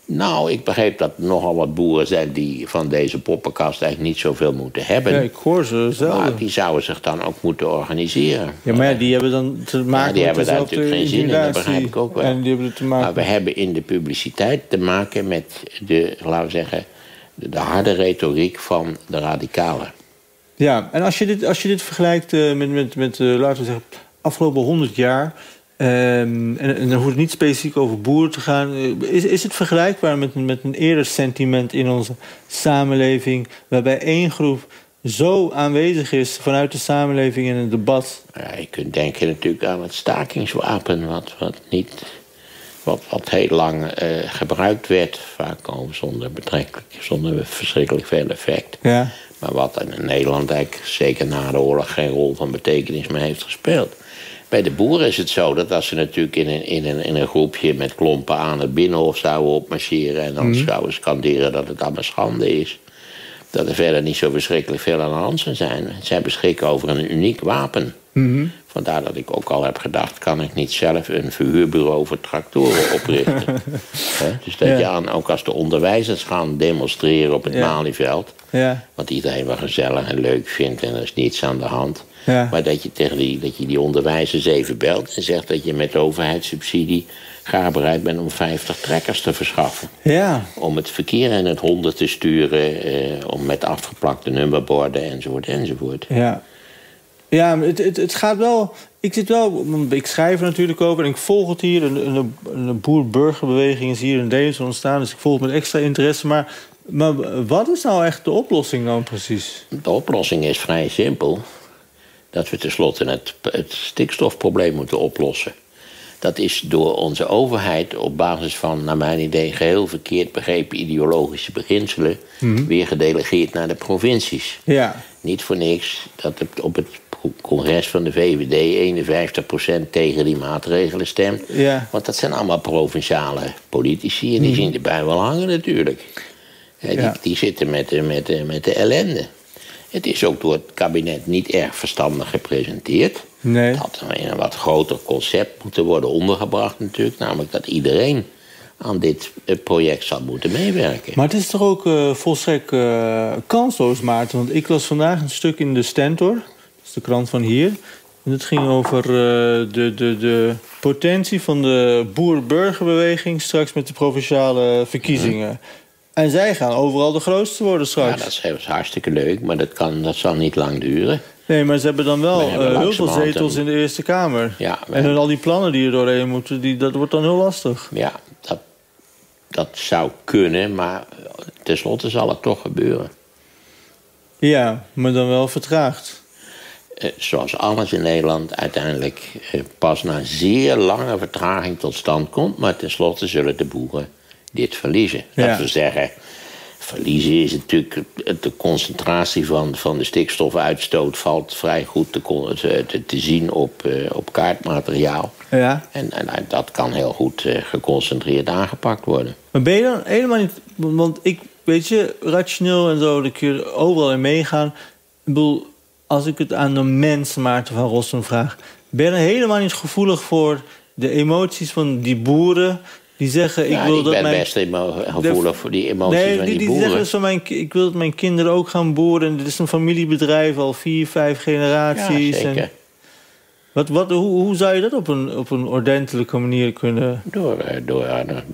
Nou, ik begreep dat er nogal wat boeren zijn... die van deze poppenkast eigenlijk niet zoveel moeten hebben. Ja, ik hoor ze zelf. Maar die zouden zich dan ook moeten organiseren. Ja, maar die hebben dan te maken met... Die hebben daar natuurlijk geen zin in, dat begrijp ik ook wel. En die hebben er te maken... Maar we hebben in de publiciteit te maken met de, laten we zeggen... de harde retoriek van de radicalen. Ja, en als je dit vergelijkt met laten we zeggen, afgelopen 100 jaar... en dan hoeft het niet specifiek over boeren te gaan... Is het vergelijkbaar met een eerder sentiment in onze samenleving... waarbij één groep zo aanwezig is vanuit de samenleving in het debat? Ja, je kunt denken natuurlijk aan het stakingswapen... wat heel lang gebruikt werd, vaak al zonder verschrikkelijk veel effect. Ja. Maar wat in Nederland eigenlijk zeker na de oorlog geen rol van betekenis meer heeft gespeeld. Bij de boeren is het zo dat als ze natuurlijk in een groepje met klompen aan het Binnenhof zouden opmarcheren... en dan zouden scanderen dat het allemaal schande is... dat er verder niet zo verschrikkelijk veel aan de hand zijn. Zij beschikken over een uniek wapen... Mm-hmm. Vandaar dat ik ook al heb gedacht... kan ik niet zelf een verhuurbureau voor tractoren oprichten. Dus dat je aan, ook als de onderwijzers gaan demonstreren op het Malieveld... Ja. Wat iedereen wel gezellig en leuk vindt en er is niets aan de hand... Ja. Maar dat je tegen die onderwijzers even belt... en zegt dat je met overheidssubsidie... graag bereid bent om 50 trekkers te verschaffen. Ja. Om het verkeer en het honden te sturen... om met afgeplakte nummerborden enzovoort enzovoort. Ja. Ja, het gaat wel... Ik schrijf er natuurlijk over en ik volg het hier. Een boer-burgerbeweging is hier in Deventer ontstaan... dus ik volg het met extra interesse. Maar wat is nou echt de oplossing dan precies? De oplossing is vrij simpel. Dat we tenslotte het stikstofprobleem moeten oplossen. Dat is door onze overheid op basis van, naar mijn idee... geheel verkeerd begrepen ideologische beginselen... weer gedelegeerd naar de provincies. Ja. Niet voor niks dat het op het congres van de VVD 51% tegen die maatregelen stemt. Ja. Want dat zijn allemaal provinciale politici en die zien de bui wel hangen natuurlijk. Die zitten met de ellende. Het is ook door het kabinet niet erg verstandig gepresenteerd. Nee. Dat had in een wat groter concept moeten worden ondergebracht natuurlijk. Namelijk dat iedereen aan dit project zal moeten meewerken. Maar het is toch ook volstrekt kansloos, Maarten? Want ik las vandaag een stuk in de Stentor. Dat is de krant van hier. En het ging over de potentie van de boer-burgerbeweging... straks met de provinciale verkiezingen. En zij gaan overal de grootste worden straks. Ja, dat is hartstikke leuk, maar dat zal niet lang duren. Nee, maar ze hebben dan wel heel veel zetels in de Eerste Kamer. Ja, en al die plannen die er doorheen moeten, dat wordt dan heel lastig. Ja, dat zou kunnen, maar tenslotte zal het toch gebeuren. Ja, maar dan wel vertraagd. Zoals alles in Nederland uiteindelijk pas na zeer lange vertraging tot stand komt... maar tenslotte zullen de boeren dit verliezen. Dat we zeggen... Verliezen is natuurlijk... de concentratie van de stikstofuitstoot... valt vrij goed te zien op kaartmateriaal. Ja. En dat kan heel goed geconcentreerd aangepakt worden. Maar ben je dan helemaal niet... Want ik, weet je, rationeel en zo... dat kun je er overal in meegaan. Ik bedoel, als ik het aan de mens Maarten van Rossum vraag... ben je er helemaal niet gevoelig voor de emoties van die boeren... Die zeggen, ik ben best gevoelig voor die emoties van die boeren. Die zeggen, ik wil dat mijn kinderen ook gaan boeren. En dit is een familiebedrijf, al 4, 5 generaties. Ja, zeker. En hoe zou je dat op een ordentelijke manier kunnen... Door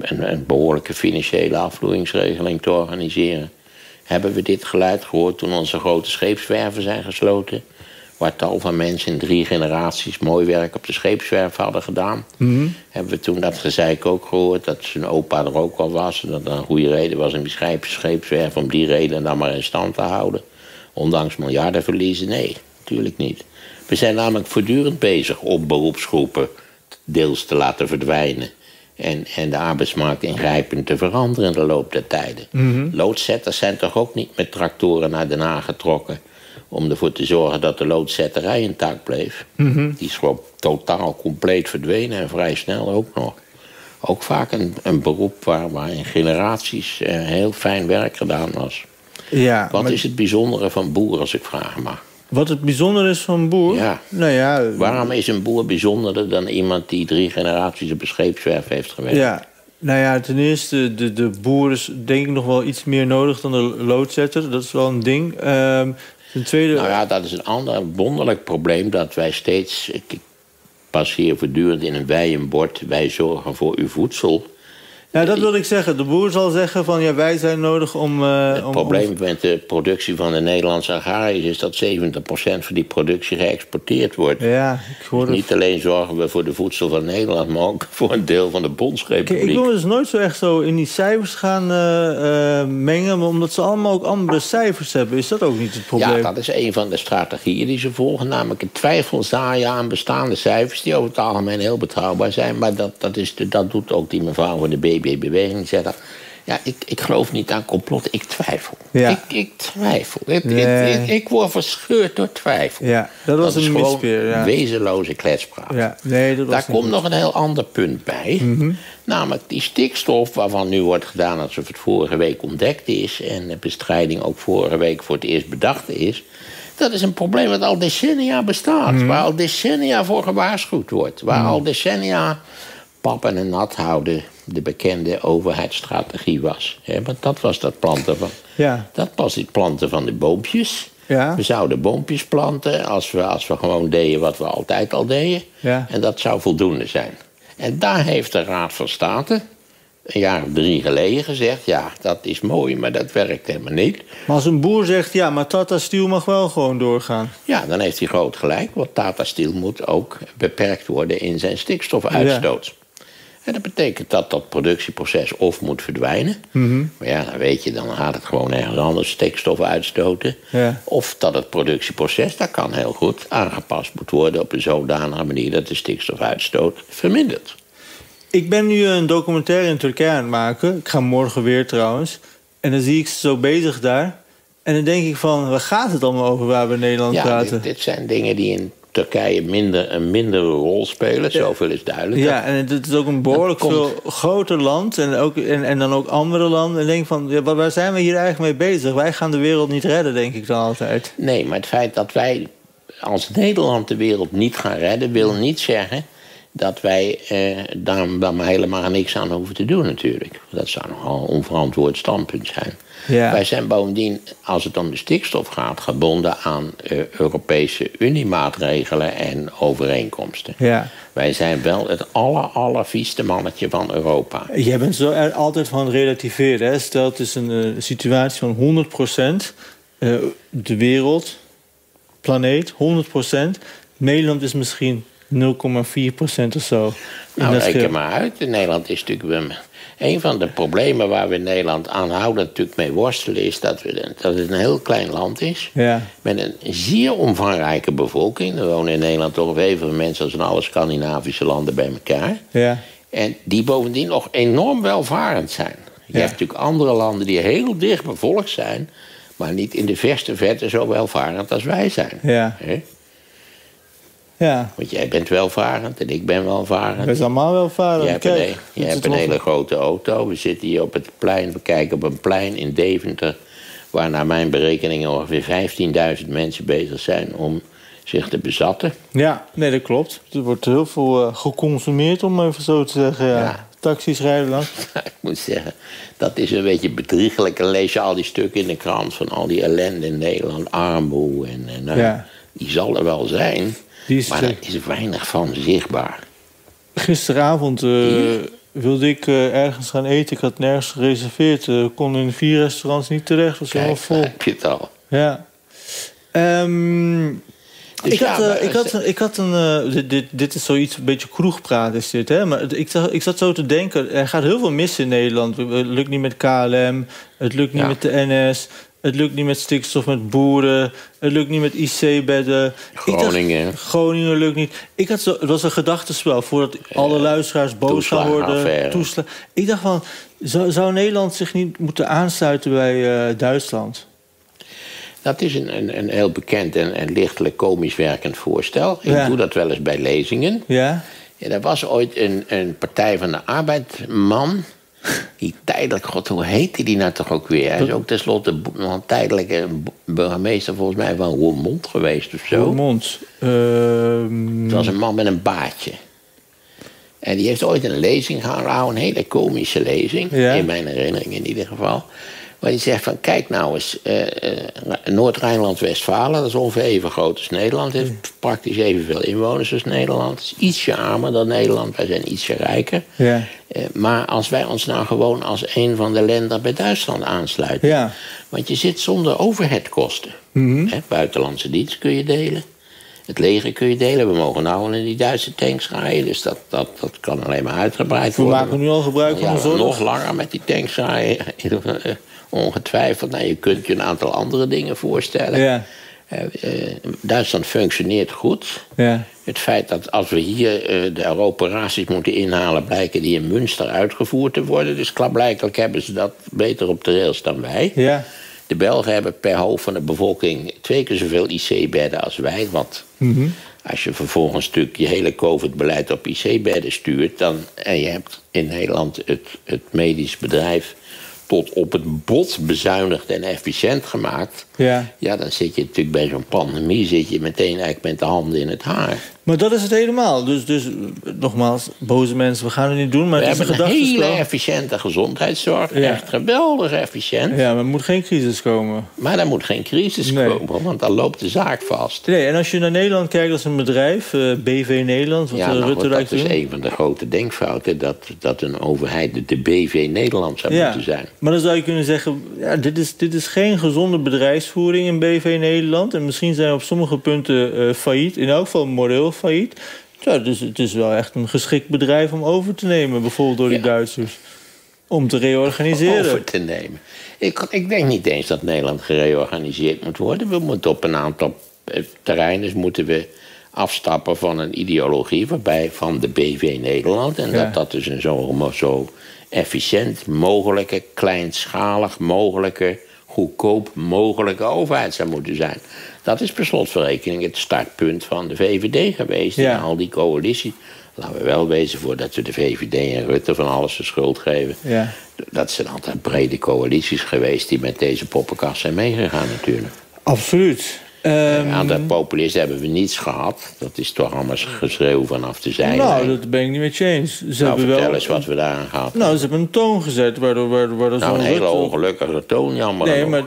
een behoorlijke financiële afvloeingsregeling te organiseren. Hebben we dit geluid gehoord toen onze grote scheepswerven zijn gesloten... waar tal van mensen in 3 generaties mooi werk op de scheepswerf hadden gedaan. Hebben we toen dat gezeik ook gehoord, dat zijn opa er ook al was... en dat er een goede reden was om die scheepswerf om die reden dan maar in stand te houden. Ondanks miljarden verliezen, nee, natuurlijk niet. We zijn namelijk voortdurend bezig om beroepsgroepen deels te laten verdwijnen... en de arbeidsmarkt ingrijpend te veranderen in de loop der tijden. Mm-hmm. Loodzetters zijn toch ook niet met tractoren naar Den Haag getrokken om ervoor te zorgen dat de loodzetterij intact bleef. Mm-hmm. Die is gewoon totaal compleet verdwenen en vrij snel ook nog. Ook vaak een beroep waar in generaties heel fijn werk gedaan was. Ja, wat is het bijzondere van boer, als ik vragen mag? Wat het bijzondere is van boer? Ja. Nou ja. Waarom is een boer bijzonderder dan iemand die 3 generaties op een scheepswerf heeft gewerkt? Ja. Nou ja, ten eerste, de boer is denk ik nog wel iets meer nodig dan de loodzetter. Dat is wel een ding. Ten tweede... Nou ja, dat is een ander wonderlijk probleem dat wij steeds... Ik pas hier voortdurend in een wijenbord, wij zorgen voor uw voedsel... Ja, dat wil ik zeggen. De boer zal zeggen van ja, wij zijn nodig om... het probleem met de productie van de Nederlandse agrariërs is dat 70% van die productie geëxporteerd wordt. Ja, ik hoor dus niet alleen zorgen we voor de voedsel van Nederland, maar ook voor een deel van de Bondsrepubliek. Kijk, ik wil dus nooit zo echt zo in die cijfers gaan mengen, maar omdat ze allemaal ook andere cijfers hebben. Is dat ook niet het probleem? Ja, dat is een van de strategieën die ze volgen. Namelijk het twijfel zaaien aan bestaande cijfers die over het algemeen heel betrouwbaar zijn. Maar dat doet ook die mevrouw van de BB. Beweging zeggen. Ja, ik geloof niet aan complot, ik twijfel. Ja. Ik twijfel. Ik word verscheurd door twijfel. Ja, dat was een mispeer, ja. Wezenloze kletspraat. Ja. Nee, daar komt nog een heel ander punt bij. Mm-hmm. Namelijk die stikstof waarvan nu wordt gedaan alsof het vorige week ontdekt is... en de bestrijding ook vorige week voor het eerst bedacht is... dat is een probleem dat al decennia bestaat. Mm-hmm. Waar al decennia voor gewaarschuwd wordt. Waar al decennia pappen en nat houden... de bekende overheidsstrategie was. Hè? Want dat was dat planten van... Ja. Dat was het planten van de boompjes. Ja. We zouden boompjes planten als we gewoon deden wat we altijd al deden. Ja. En dat zou voldoende zijn. En daar heeft de Raad van State... een jaar of 3 geleden gezegd... ja, dat is mooi, maar dat werkt helemaal niet. Maar als een boer zegt... ja, maar Tata Steel mag wel gewoon doorgaan. Ja, dan heeft hij groot gelijk. Want Tata Steel moet ook beperkt worden... in zijn stikstofuitstoot. Ja. En dat betekent dat dat productieproces of moet verdwijnen. Mm-hmm. Maar ja, dan weet je, dan gaat het gewoon ergens anders stikstof uitstoten. Ja. Of dat het productieproces, dat kan heel goed, aangepast moet worden... op een zodanige manier dat de stikstofuitstoot vermindert. Ik ben nu een documentaire in Turkije aan het maken. Ik ga morgen weer trouwens. En dan zie ik ze zo bezig daar. En dan denk ik van, waar gaat het allemaal over waar we in Nederland praten? Ja, dit zijn dingen die in... Turkije een mindere rol spelen, zoveel is duidelijk. Ja, en het is ook een behoorlijk veel groter land en dan ook andere landen. En denk van, ja, waar zijn we hier eigenlijk mee bezig? Wij gaan de wereld niet redden, denk ik dan altijd. Nee, maar het feit dat wij als Nederland de wereld niet gaan redden... wil niet zeggen dat wij daar maar helemaal niks aan hoeven te doen natuurlijk. Dat zou nogal een onverantwoord standpunt zijn. Ja. Wij zijn bovendien, als het om de stikstof gaat... gebonden aan Europese Unie-maatregelen en overeenkomsten. Ja. Wij zijn wel het allervieste mannetje van Europa. Jij bent zo altijd van relativeren. Hè? Stel, het is een situatie van 100%. De wereld, planeet, 100%. Nederland is misschien 0,4% of zo. Nou, reken er maar uit. In Nederland is natuurlijk... Een van de problemen waar we in Nederland aanhoudend natuurlijk mee worstelen... is dat het een heel klein land is. Ja. Met een zeer omvangrijke bevolking. Er wonen in Nederland ongeveer evenveel mensen... als in alle Scandinavische landen bij elkaar. Ja. En die bovendien nog enorm welvarend zijn. Je hebt natuurlijk andere landen die heel dicht bevolkt zijn... maar niet in de verste verte zo welvarend als wij zijn. Ja. He? Ja. Want jij bent welvarend en ik ben welvarend. We zijn allemaal welvarend. Jij hebt een hele grote auto. We zitten hier op het plein. We kijken op een plein in Deventer... waar naar mijn berekening ongeveer 15.000 mensen bezig zijn... om zich te bezatten. Ja, nee, dat klopt. Er wordt heel veel geconsumeerd, om even zo te zeggen. Ja. Taxis rijden langs. Ik moet zeggen, dat is een beetje bedriegelijk. En lees je al die stukken in de krant van al die ellende in Nederland. Armoe en die zal er wel zijn... Maar er is weinig van zichtbaar. Gisteravond wilde ik ergens gaan eten. Ik had nergens gereserveerd. Kon in 4 restaurants niet terecht. Was helemaal vol. Heb je het al? Ja. Dit is zoiets, een beetje kroegpraat is dit, hè? Maar ik zat zo te denken, er gaat heel veel mis in Nederland. Het lukt niet met KLM, het lukt niet met de NS... Het lukt niet met stikstof, met boeren. Het lukt niet met IC-bedden. Groningen lukt niet. Het was een gedachtenspel voordat alle luisteraars boos gaan worden. Ik dacht van, zou Nederland zich niet moeten aansluiten bij Duitsland? Dat is een heel bekend en lichtelijk komisch werkend voorstel. Ik doe dat wel eens bij lezingen. Ja. Ja, er was ooit een Partij van de Arbeidman... Die tijdelijk, god, hoe heette die nou toch ook weer? Hij is ook tenslotte tijdelijk burgemeester volgens mij van Roermond geweest of zo. Roermond. Het was een man met een baardje. En die heeft ooit een lezing gehouden, een hele komische lezing. Ja. In mijn herinnering in ieder geval. Maar die zegt van, kijk nou eens, Noord-Rijnland-Westfalen... dat is ongeveer even groot als Nederland. Heeft praktisch evenveel inwoners als Nederland. Het is ietsje armer dan Nederland, wij zijn ietsje rijker. Ja. Maar als wij ons nou gewoon als een van de landen bij Duitsland aansluiten... Ja. Want je zit zonder overheadkosten. Mm-hmm. Buitenlandse dienst kun je delen. Het leger kun je delen. We mogen nou al in die Duitse tanks rijden. Dus dat kan alleen maar uitgebreid worden. We maken nu al gebruik van de zorg. Nog langer met die tanks rijden... Ongetwijfeld. Nou, je kunt je een aantal andere dingen voorstellen. Ja. Duitsland functioneert goed. Ja. Het feit dat als we hier de operaties moeten inhalen... blijken die in Münster uitgevoerd te worden. Dus klaarblijkelijk hebben ze dat beter op de rails dan wij. Ja. De Belgen hebben per hoofd van de bevolking 2 keer zoveel IC-bedden als wij. Want als je vervolgens natuurlijk je hele COVID-beleid op IC-bedden stuurt... en je hebt in Nederland het medisch bedrijf... tot op het bot bezuinigd en efficiënt gemaakt... Ja, dan zit je natuurlijk bij zo'n pandemie... zit je meteen eigenlijk met de handen in het haar. Maar dat is het helemaal. Dus nogmaals, boze mensen, we gaan het niet doen... Maar het is hebben een hele efficiënte gezondheidszorg. Ja. Echt geweldig efficiënt. Ja, maar er moet geen crisis komen. Maar er moet geen crisis komen, want dan loopt de zaak vast. Nee, en als je naar Nederland kijkt als een bedrijf... BV Nederland, wat Rutte lijkt te doen. Dat is een van de grote denkfouten... dat een overheid de BV Nederland zou moeten zijn. Maar dan zou je kunnen zeggen... Ja, dit is geen gezonde bedrijfsvoering in BV Nederland. En misschien zijn we op sommige punten failliet. In elk geval moreel failliet. Ja, dus het is wel echt een geschikt bedrijf om over te nemen. Bijvoorbeeld door die Duitsers. Om te reorganiseren. Over te nemen. Ik denk niet eens dat Nederland gereorganiseerd moet worden. We moeten op een aantal terreinen moeten we afstappen van een ideologie... waarbij van de BV Nederland. En dat dus een zo efficiënt mogelijke, kleinschalig mogelijke... goedkoop mogelijke overheid zou moeten zijn. Dat is per slotverrekening het startpunt van de VVD geweest. Ja. En al die coalitie. Laten we wel wezen voordat we de VVD en Rutte van alles de schuld geven. Ja. Dat zijn altijd brede coalities geweest... die met deze poppenkast zijn meegegaan natuurlijk. Absoluut. Aan dat populisten hebben we niets gehad. Dat is toch allemaal geschreeuw vanaf de zijlijn. Nou, dat ben ik niet met je eens. Vertel eens wat we daaraan gehad hebben. Nou, ze hebben een toon gezet. Waardoor nou, een hele ongelukkige toon, jammer. Nee, maar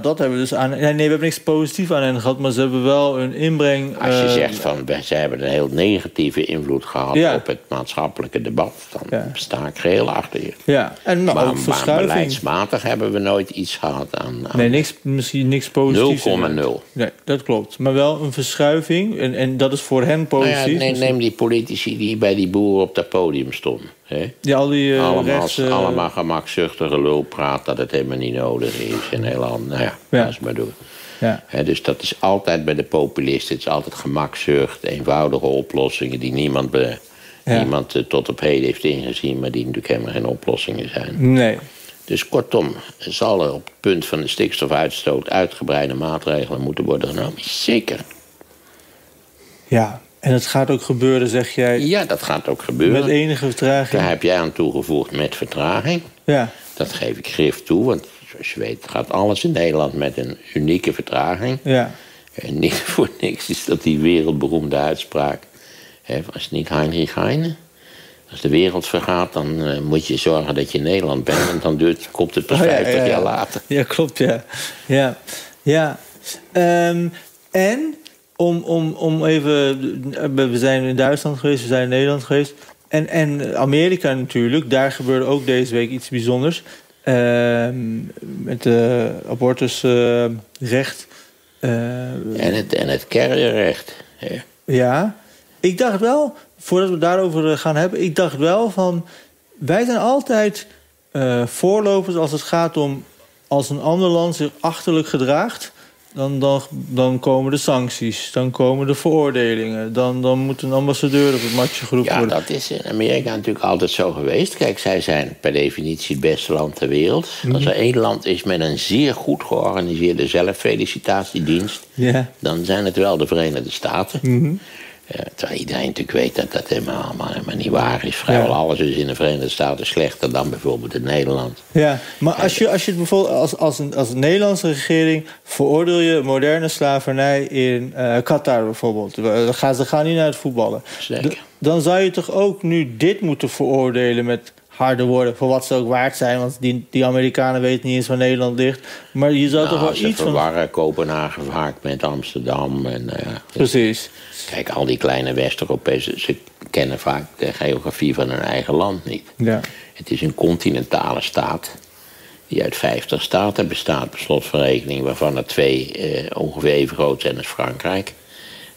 dat hebben we dus aan... Nee, we hebben niks positiefs aan hen gehad, maar ze hebben wel een inbreng... Als je zegt van, ze hebben een heel negatieve invloed gehad... op het maatschappelijke debat, dan sta ik geheel achter je. Ja, en maar beleidsmatig hebben we nooit iets gehad aan... Nee, misschien niks positiefs. 0,0. Nee, dat klopt. Maar wel een verschuiving. En dat is voor hen positief. Nou ja, neem die politici die bij die boeren op dat podium stonden. Hè? Ja, al die allemaal gemakzuchtige lul praat dat het helemaal niet nodig is. En helemaal, nou ja, dat is maar doen. Ja. He, dus dat is altijd bij de populisten. Het is altijd gemakzucht, eenvoudige oplossingen die niemand tot op heden heeft ingezien. Maar die natuurlijk helemaal geen oplossingen zijn. Nee. Dus kortom, zal er op het punt van de stikstofuitstoot... uitgebreide maatregelen moeten worden genomen. Zeker. Ja, en het gaat ook gebeuren, zeg jij. Ja, dat gaat ook gebeuren. Met enige vertraging. Daar heb jij aan toegevoegd met vertraging. Ja. Dat geef ik grif toe, want zoals je weet... gaat alles in Nederland met een unieke vertraging. Ja. En niet voor niks is dat die wereldberoemde uitspraak... was het niet Heinrich Heine... Als de wereld vergaat, dan moet je zorgen dat je in Nederland bent... want dan komt het pas 50 jaar later. Ja, klopt, ja. En, om even... We zijn in Duitsland geweest, we zijn in Nederland geweest... en Amerika natuurlijk, daar gebeurde ook deze week iets bijzonders. Met de abortusrecht. En het carrierrecht. Ja, ik dacht wel... Voordat we het daarover gaan hebben, ik dacht wel van... wij zijn altijd voorlopers als het gaat om als een ander land zich achterlijk gedraagt, dan komen de sancties, dan komen de veroordelingen, dan moet een ambassadeur op het matje geroepen worden. Ja, dat is in Amerika natuurlijk altijd zo geweest. Kijk, zij zijn per definitie het beste land ter wereld. Als er één land is met een zeer goed georganiseerde zelffelicitatiedienst, dan zijn het wel de Verenigde Staten. Terwijl iedereen natuurlijk weet dat dat helemaal niet waar is. Vrijwel alles is in de Verenigde Staten slechter dan bijvoorbeeld in Nederland. Ja, maar als je het bijvoorbeeld als Nederlandse regering veroordeel je moderne slavernij in Qatar bijvoorbeeld. Ze gaan niet naar het voetballen. Zeker. Dan zou je toch ook nu dit moeten veroordelen met harde woorden, voor wat ze ook waard zijn, want die Amerikanen weten niet eens waar Nederland ligt. Maar je zou toch wel iets van... Ze verwarren Kopenhagen vaak met Amsterdam. Precies. Kijk, al die kleine West-Europese, ze kennen vaak de geografie van hun eigen land niet. Ja. Het is een continentale staat die uit 50 staten bestaat, per slotverrekening, waarvan er 2 ongeveer even groot zijn als Frankrijk.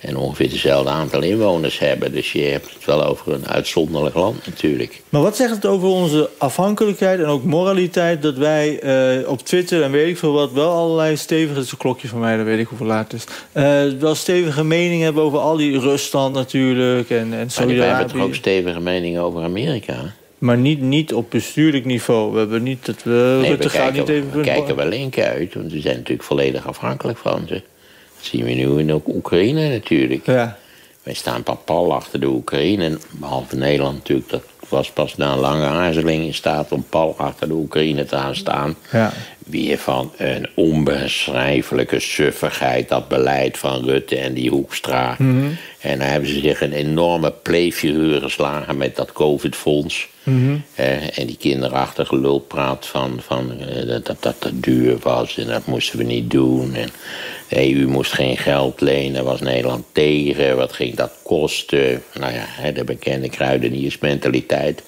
En ongeveer dezelfde aantal inwoners hebben. Dus je hebt het wel over een uitzonderlijk land natuurlijk. Maar wat zegt het over onze afhankelijkheid en ook moraliteit, dat wij op Twitter en weet ik veel wat wel allerlei stevige... Het is een klokje van mij, dan weet ik hoeveel laat het is. Wel stevige meningen hebben over al die Rusland natuurlijk en Saudi-Arabië. Maar wij hebben toch ook stevige meningen over Amerika? Maar niet op bestuurlijk niveau. We hebben niet dat we... Nee, we kijken wel link uit, want we zijn natuurlijk volledig afhankelijk van ze. Dat zien we nu in Oekraïne natuurlijk. Ja. Wij staan pal achter de Oekraïne. Behalve Nederland natuurlijk, dat was pas na een lange aarzeling in staat om pal achter de Oekraïne te gaan staan. Ja. Weer van een onbeschrijfelijke suffigheid, dat beleid van Rutte en die Hoekstra. En daar hebben ze zich een enorme pleefiguur geslagen met dat COVID-fonds. En die kinderachtige lulpraat van dat duur was en dat moesten we niet doen. En de EU moest geen geld lenen, was Nederland tegen, wat ging dat kosten? Nou ja, de bekende kruideniersmentaliteit.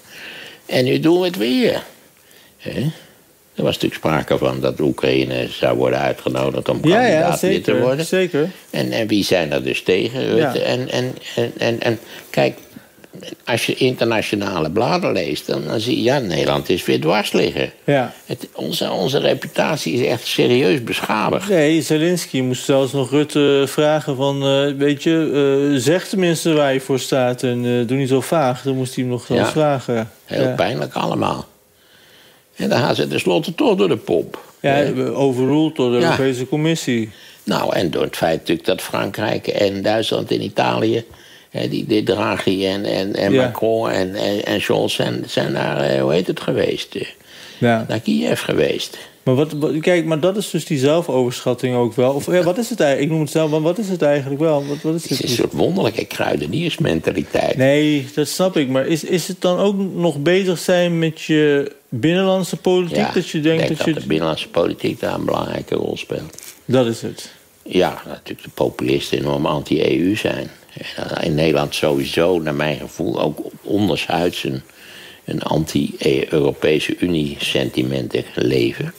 En nu doen we het weer. Er was natuurlijk sprake van dat Oekraïne zou worden uitgenodigd om kandidaat lid te worden. Zeker. En wie zijn er dus tegen? Rutte? Ja. En kijk, als je internationale bladen leest, dan zie je, ja, Nederland is weer dwars liggen. Ja. Onze reputatie is echt serieus beschadigd. Nee, Zelensky moest zelfs nog Rutte vragen van, weet je, zeg tenminste waar je voor staat en doe niet zo vaag. Dan moest hij hem nog zelfs vragen. Heel pijnlijk allemaal. En dan gaan ze tenslotte toch door de pomp. Ja, overruled door de Europese Commissie. Nou, en door het feit natuurlijk dat Frankrijk en Duitsland en Italië... Die Draghi en Macron en Scholz zijn naar, geweest? Naar Kiev geweest. Maar, kijk, dat is dus die zelfoverschatting ook wel. Of, wat is het eigenlijk? Ik noem het zelf, maar wat is het eigenlijk wel? Wat is het is een soort wonderlijke kruideniersmentaliteit. Nee, dat snap ik. Maar is het dan ook nog bezig zijn met je binnenlandse politiek? Ja, dat je denkt dat de binnenlandse politiek daar een belangrijke rol speelt. Dat is het. Ja, natuurlijk de populisten enorm anti-EU zijn. In Nederland sowieso, naar mijn gevoel, ook ondershuids een anti-Europese Unie-sentimenten leven.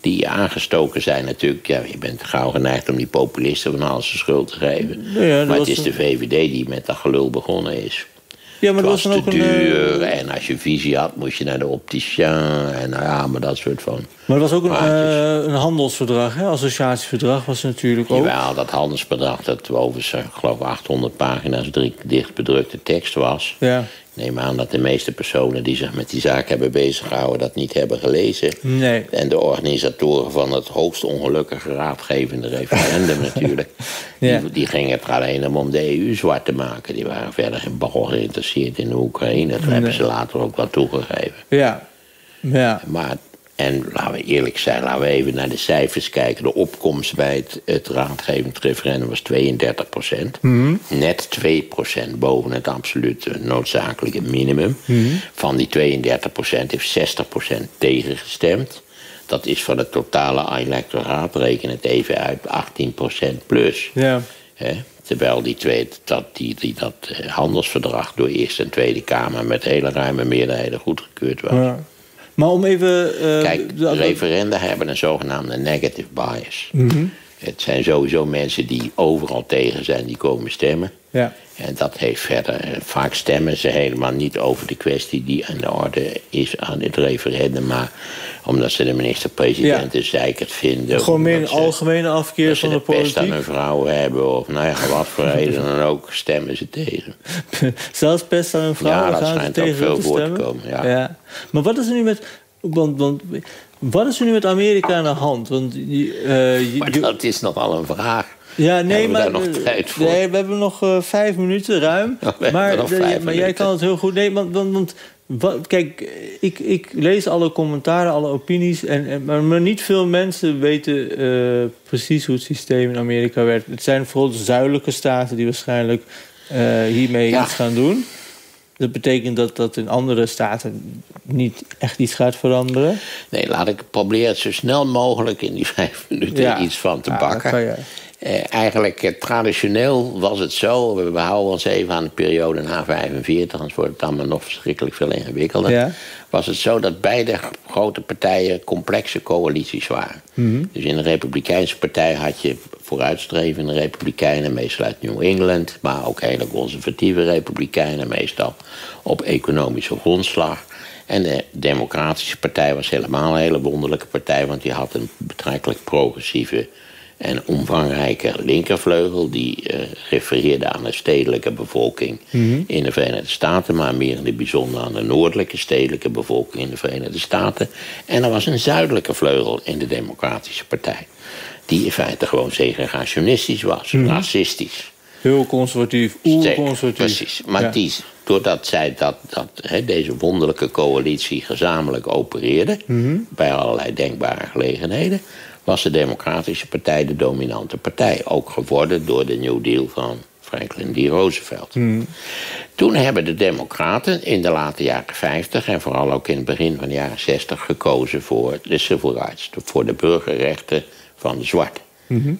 Die aangestoken zijn natuurlijk. Ja, je bent gauw geneigd om die populisten van alles de schuld te geven. Ja, maar het is de VVD die met dat gelul begonnen is. Ja, maar het was te duur en als je visie had, moest je naar de opticien en maar dat soort van... Maar het was ook een handelsverdrag, hè? Associatieverdrag was natuurlijk ook... Jawel, dat handelsverdrag dat overigens, ik geloof 800 pagina's 3 dichtbedrukte tekst was. Ja. Ik neem aan dat de meeste personen die zich met die zaak hebben beziggehouden dat niet hebben gelezen. Nee. En de organisatoren van het hoogst ongelukkige raadgevende referendum natuurlijk. Ja. Die gingen het alleen om de EU zwart te maken. Die waren verder geen bal geïnteresseerd in de Oekraïne. Dat hebben ze later ook wel toegegeven. Ja. Ja. Maar... En laten we eerlijk zijn, laten we even naar de cijfers kijken. De opkomst bij het raadgevend referendum was 32%. Net 2% boven het absolute noodzakelijke minimum. Van die 32% heeft 60% tegengestemd. Dat is van het totale electoraat, reken het even uit, 18% plus. Ja. Terwijl dat handelsverdrag door Eerste en Tweede Kamer met hele ruime meerderheden goedgekeurd was. Ja. Maar om even... Kijk, referenda hebben een zogenaamde negative bias. Het zijn sowieso mensen die overal tegen zijn, die komen stemmen. Ja. En dat heeft verder... Vaak stemmen ze helemaal niet over de kwestie die aan de orde is aan het referendum. Maar omdat ze de minister-president een zeikert vinden. Gewoon meer een algemene afkeer van de politiek. Ze de pest aan hun vrouwen hebben. Of nou ja, wat voor reden dan ook, stemmen ze tegen. Zelfs pest aan hun vrouwen, ja, dat schijnt ook veel voor te komen. Ja. Ja. Maar wat is er nu met... wat is er nu met Amerika aan de hand? Want, maar dat is nogal een vraag. Ja, nee, maar nog tijd voor? Nee, we hebben nog 5 minuten ruim. Ja, maar jij kan het heel goed. Nee, want kijk, ik lees alle commentaren, alle opinies. Maar niet veel mensen weten precies hoe het systeem in Amerika werkt. Het zijn vooral de zuidelijke staten die waarschijnlijk hiermee iets gaan doen. Dat betekent dat in andere staten niet echt iets gaat veranderen? Nee, laat ik proberen zo snel mogelijk in die 5 minuten iets van te bakken. Eigenlijk traditioneel was het zo... we houden ons even aan de periode na 1945... anders wordt het allemaal nog verschrikkelijk veel ingewikkelder... Ja. was het zo dat beide grote partijen complexe coalities waren. Mm-hmm. Dus in de Republikeinse partij had je vooruitstrevende Republikeinen... meestal uit New England, maar ook hele conservatieve Republikeinen... meestal op economische grondslag... En de Democratische partij was helemaal een hele wonderlijke partij... want die had een betrekkelijk progressieve... en omvangrijke linkervleugel, die refereerde aan de stedelijke bevolking in de Verenigde Staten... maar meer in het bijzonder aan de noordelijke stedelijke bevolking in de Verenigde Staten. En er was een zuidelijke vleugel in de Democratische Partij... die in feite gewoon segregationistisch was, racistisch. Heel conservatief, oerconservatief. Precies, maar die, doordat zij deze wonderlijke coalitie gezamenlijk opereerde... bij allerlei denkbare gelegenheden... was de Democratische Partij de dominante partij. Ook geworden door de New Deal van Franklin D. Roosevelt. Toen hebben de Democraten in de late jaren 50... en vooral ook in het begin van de jaren 60 gekozen voor de civil rights. Voor de burgerrechten van de zwarten.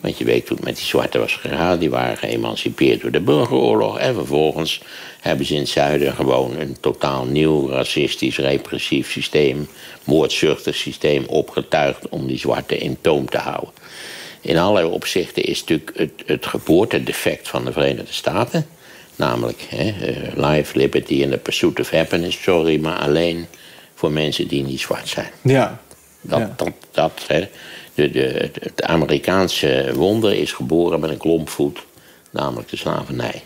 Want je weet hoe het met die zwarten was gegaan. Die waren geëmancipeerd door de burgeroorlog. En vervolgens hebben ze in het zuiden gewoon een totaal nieuw racistisch, repressief systeem... moordzuchtig systeem opgetuigd om die zwarten in toom te houden. In allerlei opzichten is natuurlijk het geboortedefect van de Verenigde Staten... namelijk life, liberty and the pursuit of happiness, sorry... maar alleen voor mensen die niet zwart zijn. Ja. Het Amerikaanse wonder is geboren met een klompvoet, namelijk de slavernij.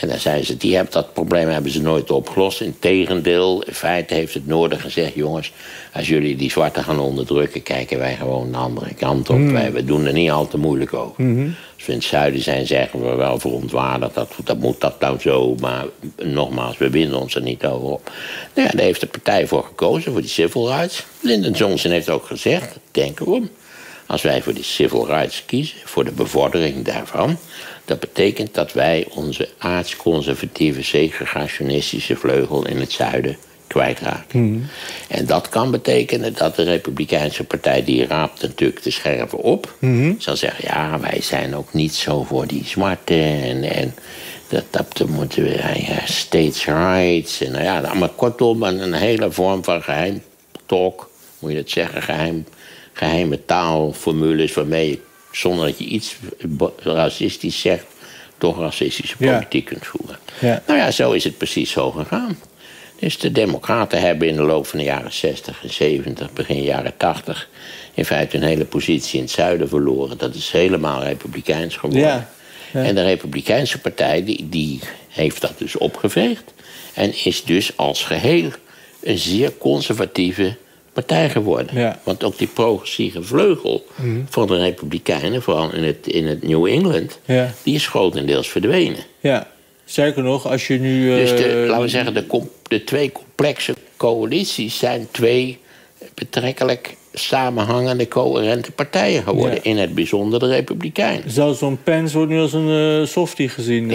En dan zeiden ze, dat probleem hebben ze nooit opgelost. Integendeel, in feite heeft het Noorden gezegd... jongens, als jullie die zwarten gaan onderdrukken... kijken wij gewoon de andere kant op. We doen er niet al te moeilijk over. Als we in het zuiden zijn, zeggen we wel verontwaardigd... dat moet dat nou zo, maar nogmaals, we winden ons er niet over op. Nou ja, daar heeft de partij voor gekozen, voor die civil rights. Lyndon Johnson heeft ook gezegd, denken we om... als wij voor die civil rights kiezen, voor de bevordering daarvan... dat betekent dat wij onze aardsconservatieve segregationistische vleugel in het zuiden kwijtraken. En dat kan betekenen dat de Republikeinse Partij... die raapt natuurlijk de scherven op. Zal zeggen, ja, wij zijn ook niet zo voor die zwarte en dat moeten we... states rights en nou ja, maar kortom een hele vorm van geheim talk, moet je dat zeggen, geheime taalformules waarmee je, zonder dat je iets racistisch zegt, toch racistische politiek kunt voeren. Ja. Nou ja, zo is het precies zo gegaan. Dus de Democraten hebben in de loop van de jaren 60 en 70, begin jaren 80... in feite hun hele positie in het zuiden verloren. Dat is helemaal republikeins geworden. Ja. Ja. En de Republikeinse Partij die heeft dat dus opgeveegd... en is dus als geheel een zeer conservatieve... partij geworden. Ja. Want ook die progressieve vleugel van de Republikeinen... vooral in het New England, die is grotendeels verdwenen. Ja, zeker nog, als je nu... Dus laten we zeggen, de twee complexe coalities... zijn twee betrekkelijk samenhangende, coherente partijen geworden. Ja. In het bijzonder de Republikeinen. Zelfs zo'n Pence wordt nu als een softie gezien.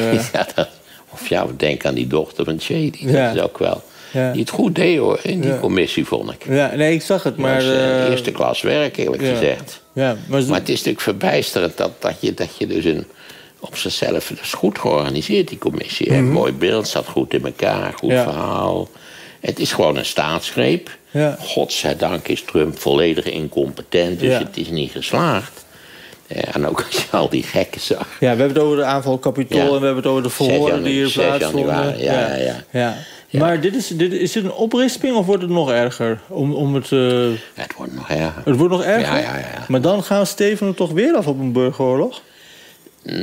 Denk aan die dochter van Cheney. Dat is ook wel... Ja. Die het goed deed, hoor, in die commissie, vond ik. Ja, nee, ik zag het, maar... eerste klas werk, eerlijk gezegd. Ja, maar het is natuurlijk verbijsterend dat je dus op zichzelf... Dat is goed georganiseerd, die commissie. Mooi beeld, staat goed in elkaar, goed verhaal. Het is gewoon een staatsgreep. Ja. Godzijdank is Trump volledig incompetent, dus het is niet geslaagd. En ook als je al die gekken zag. Ja, we hebben het over de aanval op Capitool en we hebben het over de verhoren die hier plaatsvonden. Ja. Maar is dit een oprisping of wordt het nog erger? Het wordt nog erger. Het wordt nog erger? Ja. Maar dan gaan we stevenen toch weer af op een burgeroorlog?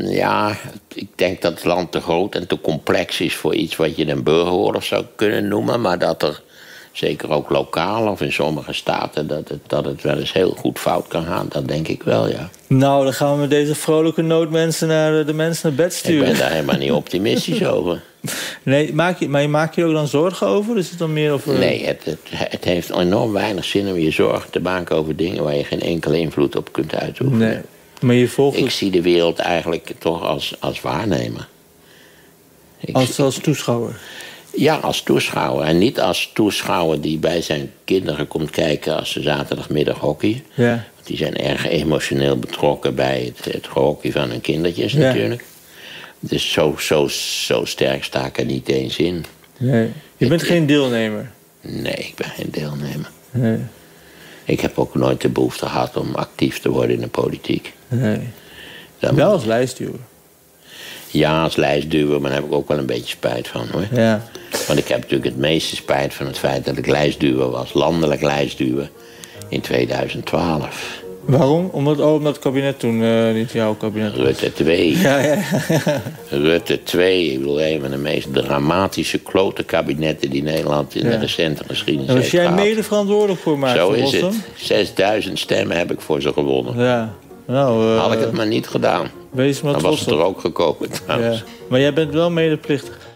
Ja, ik denk dat het land te groot en te complex is voor iets wat je een burgeroorlog zou kunnen noemen. Maar dat er, zeker ook lokaal of in sommige staten, dat het wel eens heel goed fout kan gaan. Dat denk ik wel, ja. Nou, dan gaan we met deze vrolijke noot de mensen naar bed sturen. Ik ben daar helemaal niet optimistisch over. Nee, maak je ook dan zorgen over? Is het dan meer over... Nee, het heeft enorm weinig zin om je zorgen te maken over dingen waar je geen enkele invloed op kunt uitoefenen. Nee. Maar je volgt... Ik zie de wereld eigenlijk toch als waarnemer. Als toeschouwer? Ja, als toeschouwer. En niet als toeschouwer die bij zijn kinderen komt kijken als ze zaterdagmiddag hockey. Ja. Want die zijn erg emotioneel betrokken bij het hockey van hun kindertjes natuurlijk. Dus zo sterk sta ik er niet eens in. Nee. Je bent geen deelnemer? Nee, ik ben geen deelnemer. Nee. Ik heb ook nooit de behoefte gehad om actief te worden in de politiek. Nee. Wel als lijstduwer? Ja, als lijstduwer, maar daar heb ik ook wel een beetje spijt van, hoor. Ja. Want ik heb natuurlijk het meeste spijt van het feit dat ik lijstduwer was. Landelijk lijstduwer in 2012. Waarom? Omdat het kabinet toen niet jouw kabinet was. Rutte 2. Ja. Rutte 2. Ik bedoel, een van de meest dramatische klote kabinetten die Nederland in de recente geschiedenis heeft gehad. Was jij mede verantwoordelijk voor Maarten van Rossum? Zo is het. 6000 stemmen heb ik voor ze gewonnen. Ja. Nou, had ik het maar niet gedaan. Dan was het er ook gekomen trouwens. Ja. Maar jij bent wel medeplichtig.